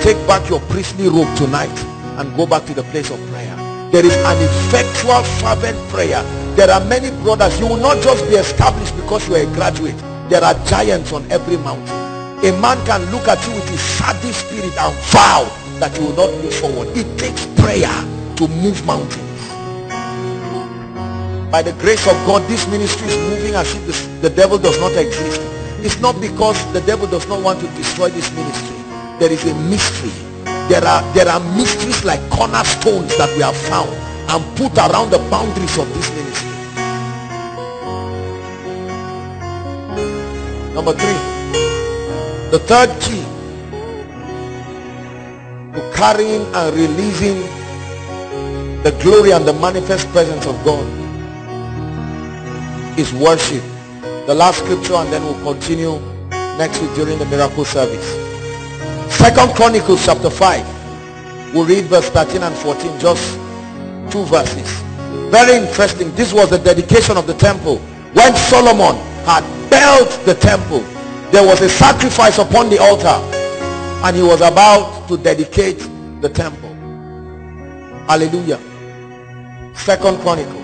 Take back your priestly robe tonight and go back to the place of prayer. There is an effectual fervent prayer. There are many brothers. You will not just be established because you are a graduate. There are giants on every mountain. A man can look at you with his sadist spirit and vow that you will not move forward. It takes prayer to move mountains. By the grace of God, this ministry is moving as if the devil does not exist. It's not because the devil does not want to destroy this ministry. There is a mystery. There are, there are mysteries like cornerstones that we have found and put around the boundaries of this ministry. Number three, the third key to carrying and releasing the glory and the manifest presence of God is worship. The last scripture, and then we'll continue next week during the miracle service. Second Chronicles chapter five, we'll read verse thirteen and fourteen, just two verses. Very interesting. This was the dedication of the temple. When Solomon had built the temple, there was a sacrifice upon the altar, and he was about to dedicate the temple. Hallelujah. Second Chronicles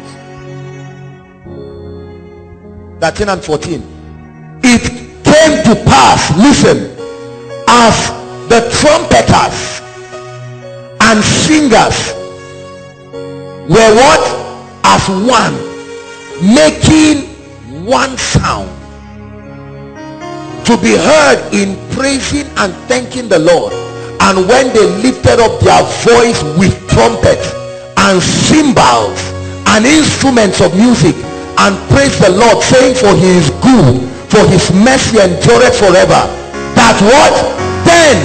thirteen and fourteen. It came to pass, listen, as the trumpeters and singers were what? As one, making one sound, to be heard in praising and thanking the Lord. And when they lifted up their voice with trumpets and cymbals and instruments of music, and praised the Lord, saying, for he is good, for his mercy endureth forever, that what? Then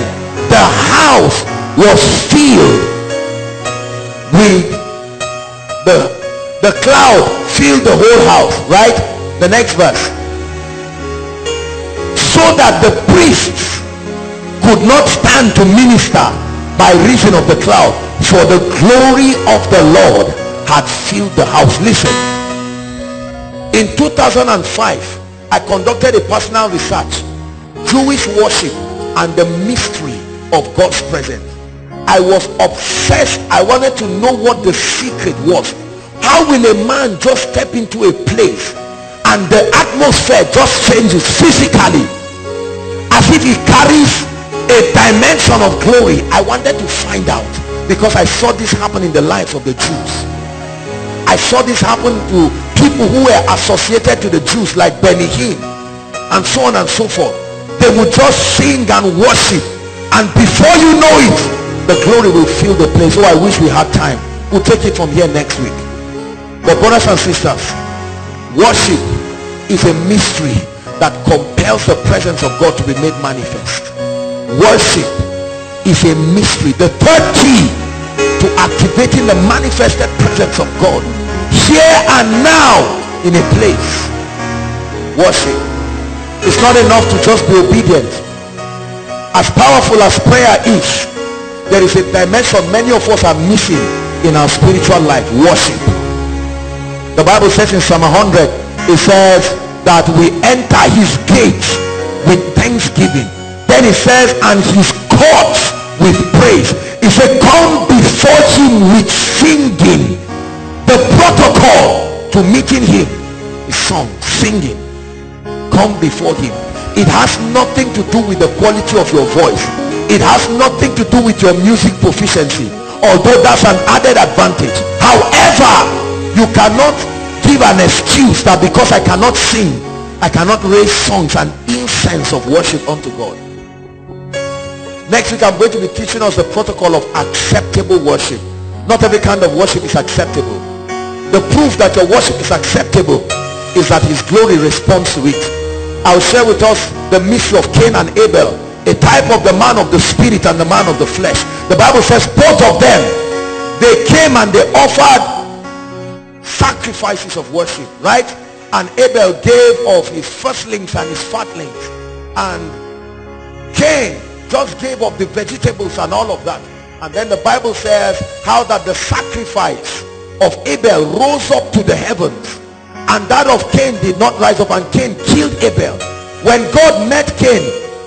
the house was filled with the the cloud, filled the whole house, right? The next verse. So that the priests could not stand to minister by reason of the cloud, for the glory of the Lord had filled the house. Listen, in two thousand five, I conducted a personal research, Jewish worship and the mystery of God's presence. I was obsessed. I wanted to know what the secret was. How will a man just step into a place and the atmosphere just changes physically, as if he carries a dimension of glory? I wanted to find out, because I saw this happen in the lives of the Jews. I saw this happen to people who were associated to the Jews, like Benny Hinn and so on and so forth. They would just sing and worship, and before you know it, the glory will fill the place. Oh, I wish we had time. We'll take it from here next week. But brothers and sisters, worship is a mystery that compels the presence of God to be made manifest. Worship is a mystery. The third key to activating the manifested presence of God here and now in a place. Worship. It's not enough to just be obedient. As powerful as prayer is, there is a dimension many of us are missing in our spiritual life: worship. The Bible says in Psalm one hundred, it says that we enter his gates with thanksgiving. Then it says, and his courts with praise. It said, come before him with singing. The protocol to meeting him is song, singing. Come before him. It has nothing to do with the quality of your voice. It has nothing to do with your music proficiency, although that's an added advantage. However, you cannot give an excuse that because I cannot sing, I cannot raise songs and incense of worship unto God. Next week, I'm going to be teaching us the protocol of acceptable worship. Not every kind of worship is acceptable. The proof that your worship is acceptable is that his glory responds to it. I'll share with us the mystery of Cain and Abel, a type of the man of the spirit and the man of the flesh. The Bible says both of them, they came and they offered sacrifices of worship, right? And Abel gave of his firstlings and his fatlings, and Cain just gave up the vegetables and all of that. And then the Bible says how that the sacrifice of Abel rose up to the heavens, and that of Cain did not rise up, and Cain killed Abel. When God met Cain,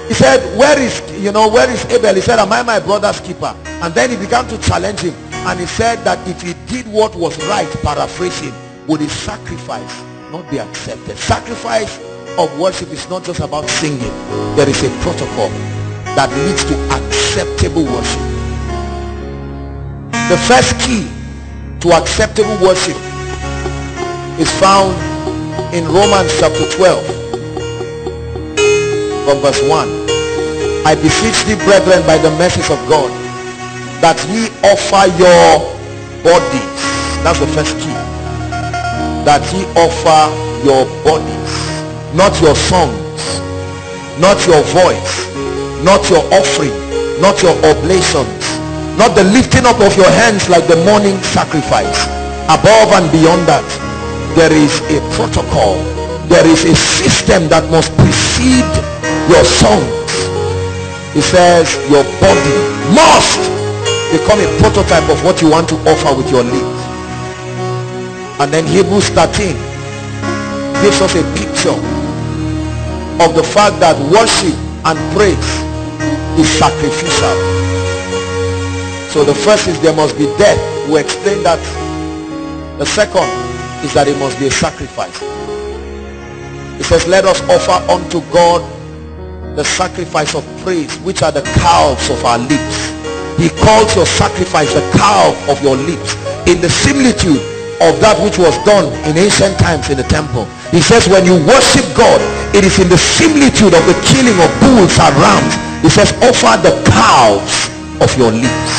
he said, where is, you know, where is Abel? He said, am I my brother's keeper? And then he began to challenge him, and he said that if he did what was right, paraphrasing, would his sacrifice not be accepted? Sacrifice of worship is not just about singing. There is a protocol that leads to acceptable worship. The first key to acceptable worship is found in Romans chapter twelve from verse one. I beseech thee, brethren, by the mercies of God, that ye offer your bodies. That's the first key. That ye offer your bodies, not your songs, not your voice, not your offering, not your oblations, not the lifting up of your hands like the morning sacrifice. Above and beyond that, there is a protocol, there is a system that must precede your songs. It says your body must become a prototype of what you want to offer with your lips. And then Hebrews thirteen gives us a picture of the fact that worship and praise is sacrificial. So the first is there must be death. We explained that. The second is that it must be a sacrifice. It says, let us offer unto God the sacrifice of praise, which are the calves of our lips. He calls your sacrifice the calf of your lips, in the similitude of that which was done in ancient times in the temple. He says when you worship God, it is in the similitude of the killing of bulls and rams. He says offer the calves of your lips,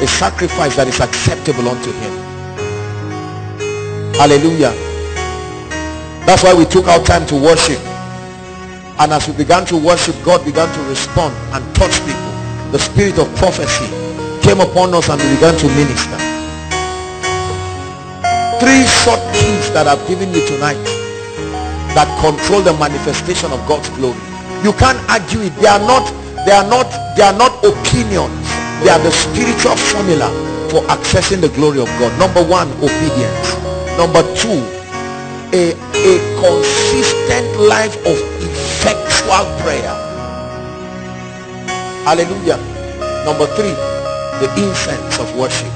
a sacrifice that is acceptable unto him. Hallelujah. That's why we took our time to worship, and as we began to worship, God began to respond and touch people. The spirit of prophecy came upon us and we began to minister. Three short keys that I've given you tonight that control the manifestation of God's glory. You can't argue it. They are not They are not, they are not opinions. They are the spiritual formula for accessing the glory of God. Number one, obedience. Number two, a, a consistent life of effectual prayer. Hallelujah. Number three, the incense of worship.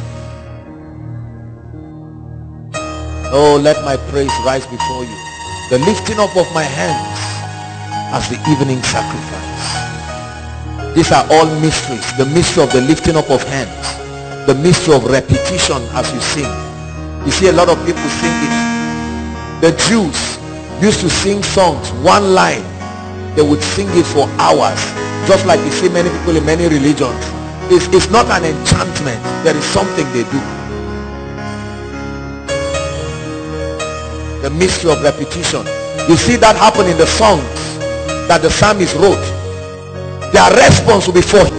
Oh, let my praise rise before you. The lifting up of my hands as the evening sacrifice. These are all mysteries. The mystery of the lifting up of hands. The mystery of repetition as you sing. You see a lot of people sing it. The Jews used to sing songs, one line. They would sing it for hours. Just like you see many people in many religions. It's, it's not an enchantment. There is something they do. The mystery of repetition. You see that happen in the songs that the psalmist wrote. Their response will be for him.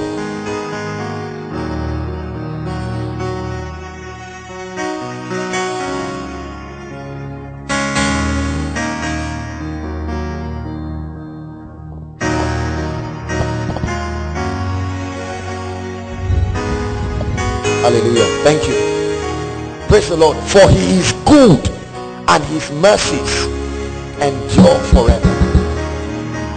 Hallelujah. Thank you. Praise the Lord. For he is good, and his mercies endure forever.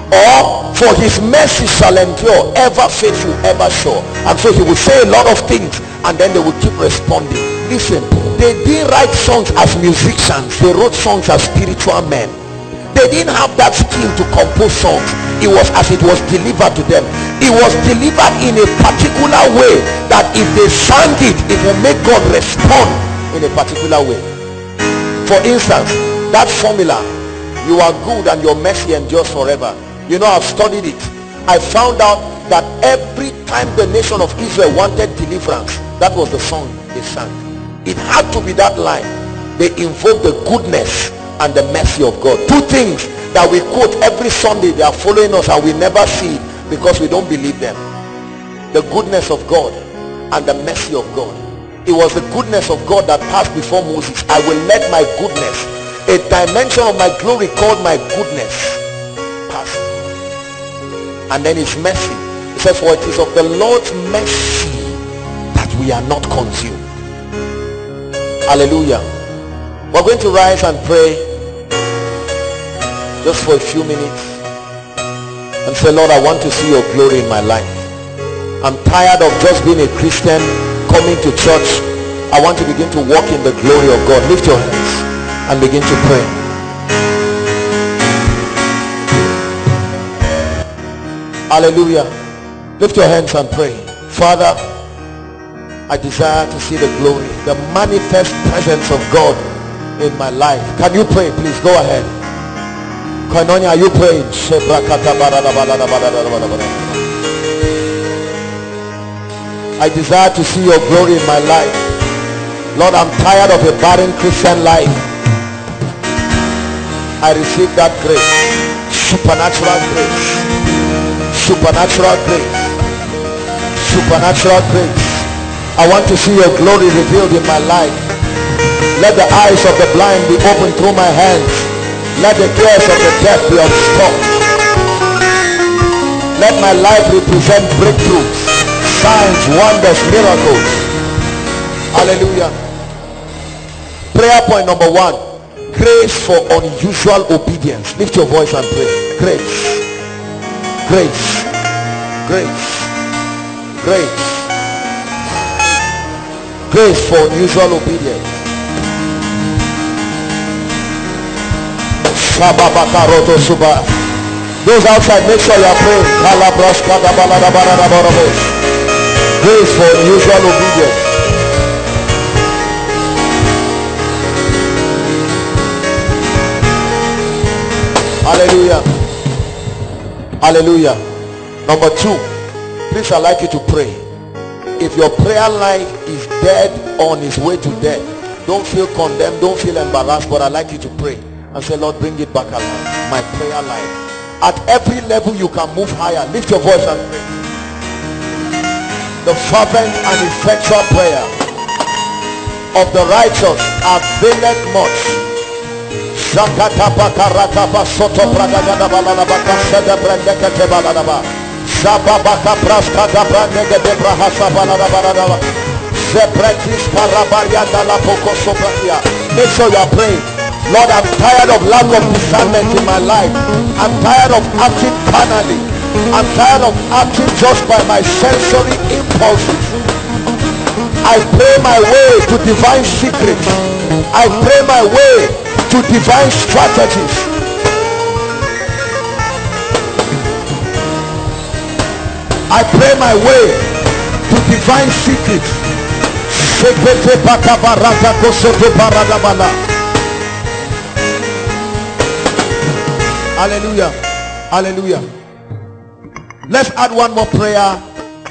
Or, for his mercy shall endure, ever faithful, ever sure. And so he will say a lot of things, and then they will keep responding. Listen, they didn't write songs as musicians. They wrote songs as spiritual men. They didn't have that skill to compose songs. It was as it was delivered to them. It was delivered in a particular way that if they sang it, it will make God respond in a particular way. For instance, that formula, you are good and your mercy endures forever. You know, I've studied it. I found out that every time the nation of Israel wanted deliverance, that was the song they sang. It had to be that line. They invoked the goodness and the mercy of God. Two things that we quote every Sunday. They are following us and we never see it because we don't believe them. The goodness of God and the mercy of God. It was the goodness of God that passed before Moses. I will let my goodness, a dimension of my glory called my goodness, pass. And then his mercy. It says, for it is of the Lord's mercy that we are not consumed. Hallelujah. We're going to rise and pray just for a few minutes and say, Lord, I want to see your glory in my life. I'm tired of just being a Christian, coming to church. I want to begin to walk in the glory of God. Lift your hands and begin to pray. Hallelujah. Lift your hands and pray. Father, I desire to see the glory, the manifest presence of God in my life. Can you pray? Please go ahead. Koinonia, are you praying? I desire to see your glory in my life. Lord, I'm tired of a barren Christian life. I receive that grace. Supernatural grace. Supernatural grace. Supernatural grace. I want to see your glory revealed in my life. Let the eyes of the blind be opened through my hands. Let the cares of the death be unstopped. Let my life represent breakthroughs, signs, wonders, miracles. Hallelujah. Prayer point number one. Grace for unusual obedience. Lift your voice and pray. Grace. Grace. Grace. Grace. Grace for unusual obedience. Those outside, make sure you are praying. Grace for unusual obedience. Hallelujah. Hallelujah. Number two, please, I'd like you to pray. If your prayer life is dead on its way to death, don't feel condemned, don't feel embarrassed, but I'd like you to pray and say, Lord, bring it back alive, my prayer life. At every level you can move higher. Lift your voice and pray. The fervent and effectual prayer of the righteous availeth much. Make sure you are praying. Lord, I'm tired of lack of discernment in my life. I'm tired of acting carnally. I'm tired of acting just by my sensory impulses. I pray my way to divine secrets. I pray my way to divine strategies. I pray my way to divine secrets. Sekete baka baraka kosoto baradabala. Hallelujah. Hallelujah. Let's add one more prayer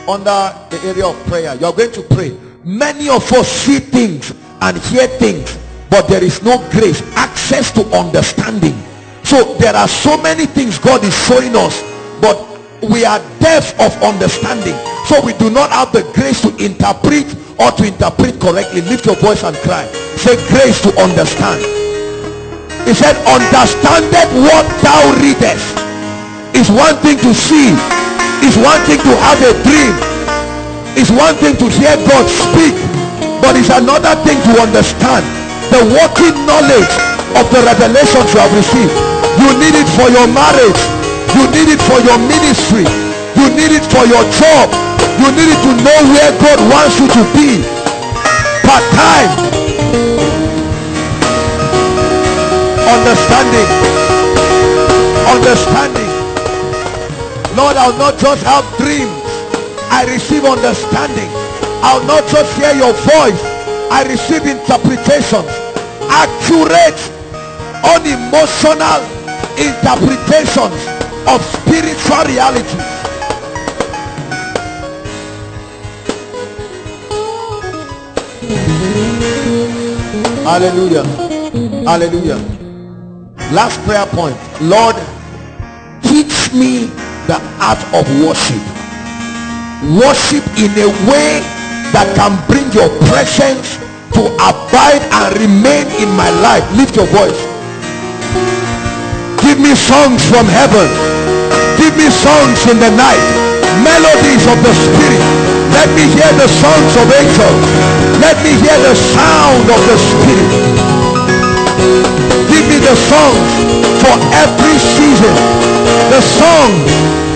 under the area of prayer. You're going to pray. Many of us see things and hear things, but there is no grace, access to understanding. So there are so many things God is showing us, but we are deaf of understanding. So we do not have the grace to interpret or to interpret correctly. Lift your voice and cry. Say, grace to understand. He said, understand that what thou readest. Is one thing to see. It's one thing to have a dream. It's one thing to hear God speak. But it's another thing to understand the working knowledge of the revelations you have received. You need it for your marriage. You need it for your ministry. You need it for your job. You need it to know where God wants you to be. Part-time. Understanding. Understanding. Lord, I'll not just have dreams. I receive understanding. I'll not just hear your voice. I receive interpretations. Accurate, unemotional interpretations of spiritual realities. Hallelujah. Hallelujah. Last prayer point. Lord, teach me the art of worship. Worship in a way that can bring your presence to abide and remain in my life. Lift your voice. Give me songs from heaven. Give me songs in the night. Melodies of the Spirit. Let me hear the songs of angels. Let me hear the sound of the Spirit. Give me the songs for every season. The songs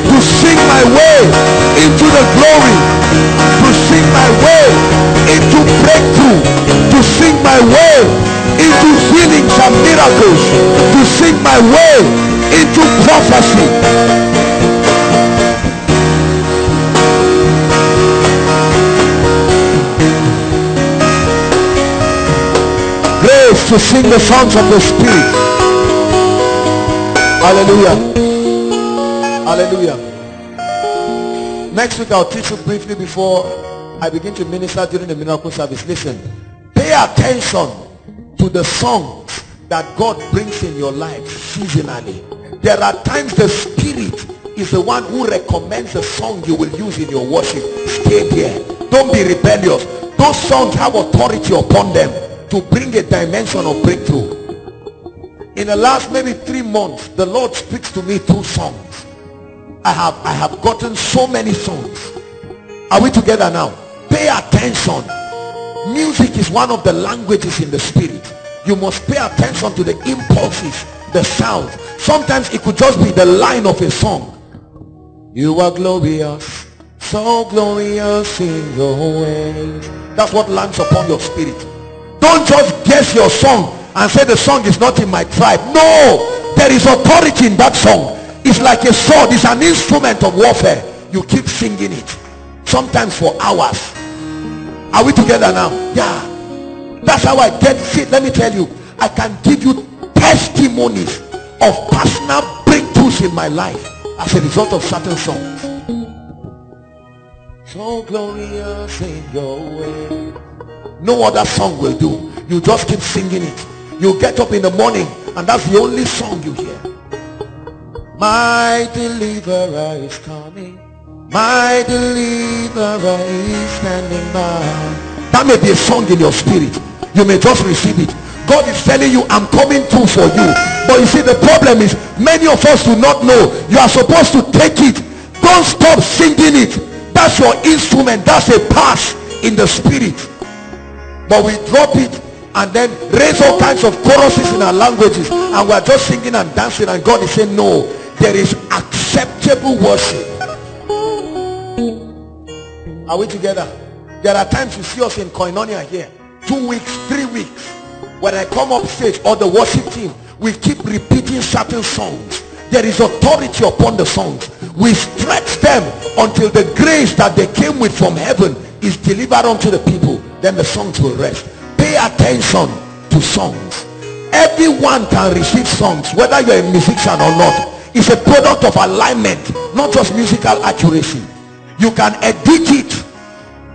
to sing my way into the glory, to sing my way into breakthrough, to sing my way into healings and miracles, to sing my way into prophecy. Grace to sing the songs of the Spirit. Hallelujah. Hallelujah. Next week I'll teach you briefly before I begin to minister during the miracle service. Listen, pay attention to the songs that God brings in your life seasonally. There are times the Spirit is the one who recommends the song you will use in your worship. Stay there. Don't be rebellious. Those songs have authority upon them to bring a dimension of breakthrough. In the last maybe three months, the Lord speaks to me through songs. I have I have gotten so many songs. Are we together now? Pay attention. Music is one of the languages in the Spirit. You must pay attention to the impulses, the sounds. Sometimes it could just be the line of a song. You are glorious, so glorious in your ways. That's what lands upon your spirit. Don't just guess your song and say the song is not in my tribe. No, there is authority in that song. It's like a sword. It's an instrument of warfare. You keep singing it. Sometimes for hours. Are we together now? Yeah. That's how I get fit. Let me tell you. I can give you testimonies of personal breakthroughs in my life as a result of certain songs. So glorious in your way. No other song will do. You just keep singing it. You get up in the morning and that's the only song you hear. My deliverer is coming. My deliverer is standing by. That may be a song in your spirit. You may just receive it. God is telling you, I'm coming through for you. But you see, the problem is, many of us do not know. You are supposed to take it. Don't stop singing it. That's your instrument. That's a pass in the spirit. But we drop it and then raise all kinds of choruses in our languages, and we are just singing and dancing, and God is saying, no, there is acceptable worship. Are we together? There are times you see us in Koinonia here, two weeks, three weeks. When I come up stage or the worship team, we keep repeating certain songs. There is authority upon the songs. We stretch them until the grace that they came with from heaven is delivered unto the people. Then the songs will rest. Pay attention to songs. Everyone can receive songs, whether you're a musician or not. It's a product of alignment, not just musical accuracy. You can edit it,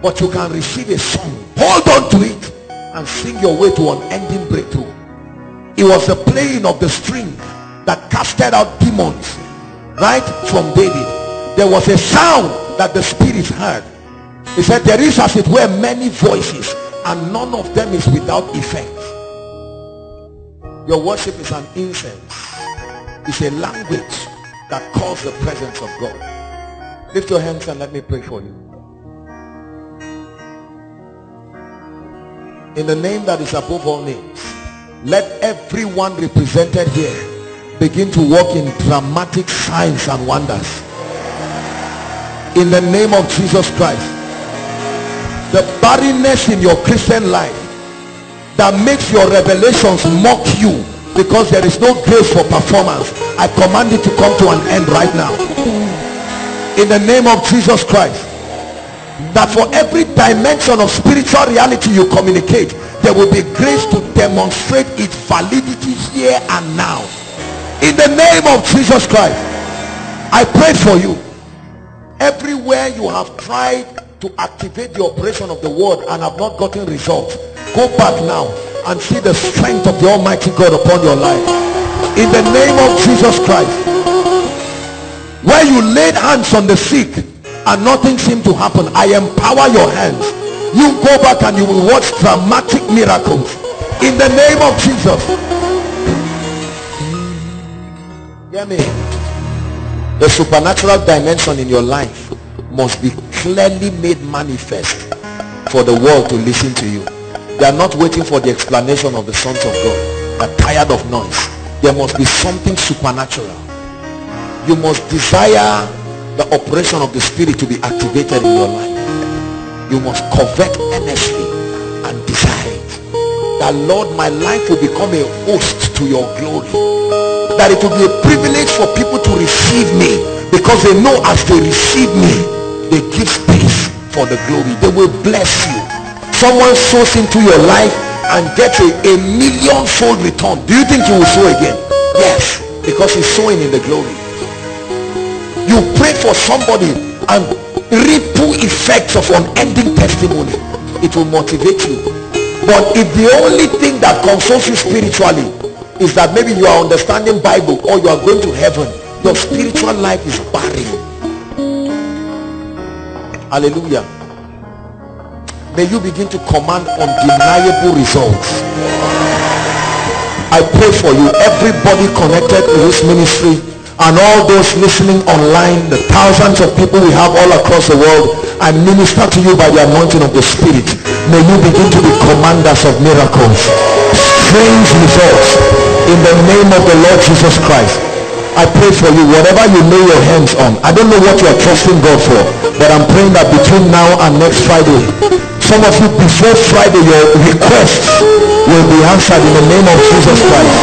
but you can receive a song. Hold on to it and sing your way to unending breakthrough. It was the playing of the string that casted out demons, right, from David. There was a sound that the Spirit heard. He said, there is, as it were, many voices, and none of them is without effect. Your worship is an incense. It's a language that calls the presence of God. Lift your hands and let me pray for you. In the name that is above all names, let everyone represented here begin to walk in dramatic signs and wonders. In the name of Jesus Christ, the barrenness in your Christian life that makes your revelations mock you because there is no grace for performance, I command it to come to an end right now. In the name of Jesus Christ, that for every dimension of spiritual reality you communicate, there will be grace to demonstrate its validity here and now. In the name of Jesus Christ, I pray for you. Everywhere you have tried to activate the operation of the word and have not gotten results, go back now and see the strength of the Almighty God upon your life. In the name of Jesus Christ, where you laid hands on the sick and nothing seemed to happen, I empower your hands you go back and you will watch dramatic miracles in the name of Jesus. Hear me. The supernatural dimension in your life must be clearly made manifest for the world to listen to you. They are not waiting for the explanation of the sons of God. They are tired of noise. There must be something supernatural. You must desire the operation of the Spirit to be activated in your life. You must covet earnestly and desire it. That, Lord, my life will become a host to your glory. That it will be a privilege for people to receive me, because they know as they receive me, they give space for the glory. They will bless you. Someone sows into your life and gets a, a million-fold return. Do you think you will sow again? Yes, because he's sowing in the glory. You pray for somebody and ripple effects of unending testimony. It will motivate you. But if the only thing that consoles you spiritually is that maybe you are understanding Bible or you are going to heaven, your spiritual life is barren. Hallelujah. May you begin to command undeniable results. I pray for you, everybody connected to this ministry and all those listening online, the thousands of people we have all across the world. I minister to you by the anointing of the Spirit. May you begin to be commanders of miracles, strange results, in the name of the Lord Jesus Chrisst. I pray for you, whatever you lay your hands on. I don't know what you are trusting God for, but I'm praying that between now and next Friday, some of you, before Friday, your requests will be answered in the name of Jesus Christ.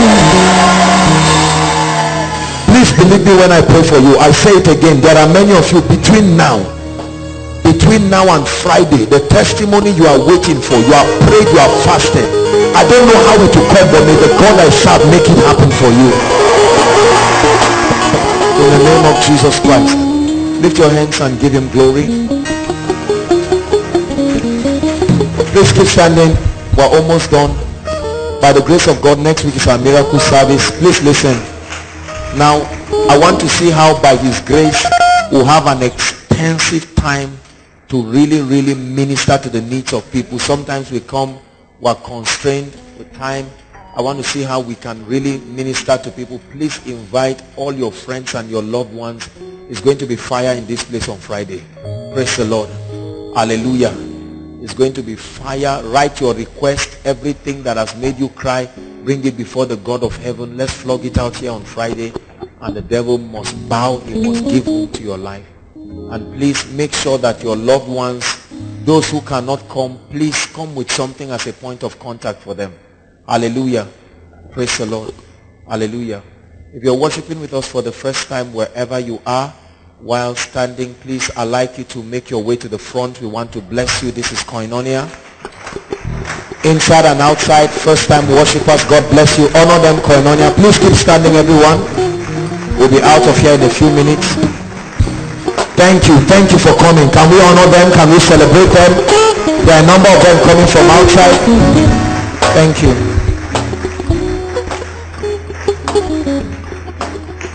Please believe me when I pray for you. I say it again. There are many of you between now, between now and Friday, the testimony you are waiting for, you have prayed, you have fasted. I don't know how it will come, but may the God I serve make it happen for you. In the name of Jesus Christ, lift your hands and give him glory. Please keep standing. We're almost done. By the grace of God, next week is our miracle service. Please listen. Now, I want to see how by his grace we'll have an extensive time to really, really minister to the needs of people. Sometimes we come, we're constrained with time. I want to see how we can really minister to people. Please invite all your friends and your loved ones. It's going to be fire in this place on Friday. Praise the Lord. Hallelujah. It's going to be fire. Write your request. Everything that has made you cry, bring it before the God of heaven. Let's flog it out here on Friday. And the devil must bow. He must give room to your life. And please make sure that your loved ones, those who cannot come, please come with something as a point of contact for them. Hallelujah. Praise the Lord. Hallelujah. If you're worshiping with us for the first time, wherever you are, while standing, please, I'd like you to make your way to the front. We want to bless you. This is Koinonia. Inside and outside, first-time worshippers, God bless you. Honor them, Koinonia. Please keep standing, everyone. We'll be out of here in a few minutes. Thank you. Thank you for coming. Can we honor them? Can we celebrate them? There are a number of them coming from outside. Thank you.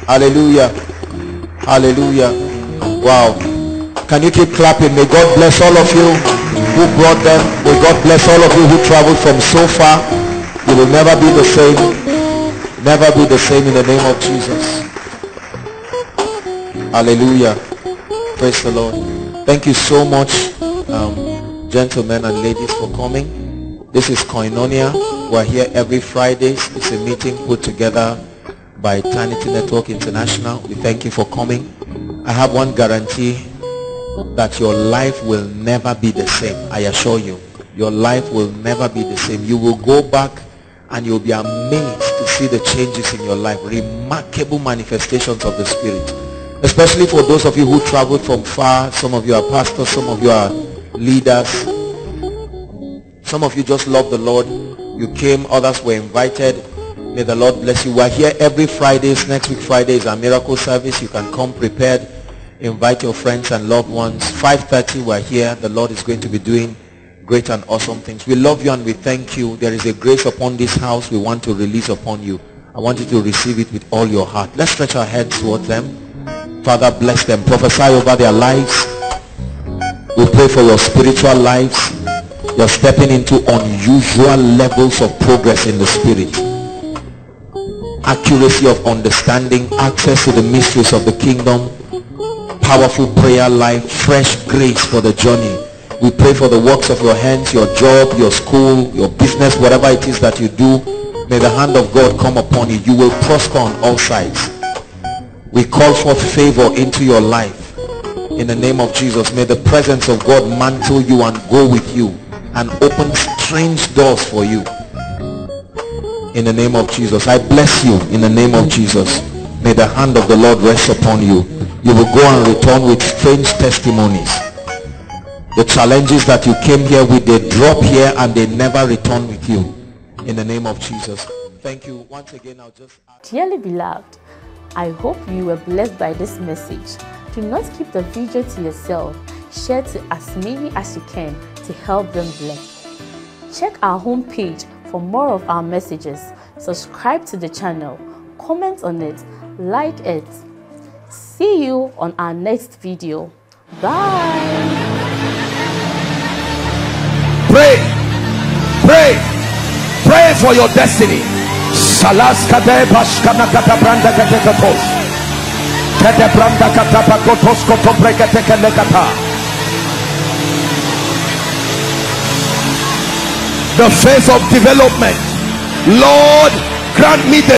Hallelujah. Hallelujah. Wow. Can you keep clapping? May God bless all of you who brought them. May God bless all of you who traveled from so far. You will never be the same. Never be the same in the name of Jesus. Hallelujah. Praise the Lord. Thank you so much, um, gentlemen and ladies, for coming. This is Koinonia. We're here every Friday. It's a meeting put together by Eternity Network International. We thank you for coming. I have one guarantee that your life will never be the same. I assure you, your life will never be the same. You will go back and you'll be amazed to see the changes in your life. Remarkable manifestations of the Spirit. Especially for those of you who traveled from far. Some of you are pastors, some of you are leaders. Some of you just love the Lord. You came, others were invited. May the Lord bless you. We're here every Fridays. Next week Friday is our miracle service. You can come prepared. Invite your friends and loved ones. five thirty we're here. The Lord is going to be doing great and awesome things. We love you and we thank you. There is a grace upon this house we want to release upon you. I want you to receive it with all your heart. Let's stretch our heads towards them. Father, bless them. Prophesy over their lives. We pray for your spiritual lives. You're stepping into unusual levels of progress in the spirit. Accuracy of understanding, access to the mysteries of the kingdom, powerful prayer life, fresh grace for the journey. We pray for the works of your hands, your job, your school, your business, whatever it is that you do. May the hand of God come upon you. You will prosper on all sides. We call forth favor into your life. In the name of Jesus, may the presence of God mantle you and go with you and open strange doors for you. In the name of Jesus, I bless you. In the name of Jesus, may the hand of the Lord rest upon you. You will go and return with strange testimonies. The challenges that you came here with, they drop here and they never return with you. In the name of Jesus. Thank you. Once again, I'll just... Dearly beloved, I hope you were blessed by this message. Do not keep the video to yourself. Share to as many as you can to help them bless. Check our homepage for more of our messages. Subscribe to the channel. Comment on it. Like it. See you on our next video. Bye. Pray, pray, pray for your destiny. The phase of development. Lord, grant me the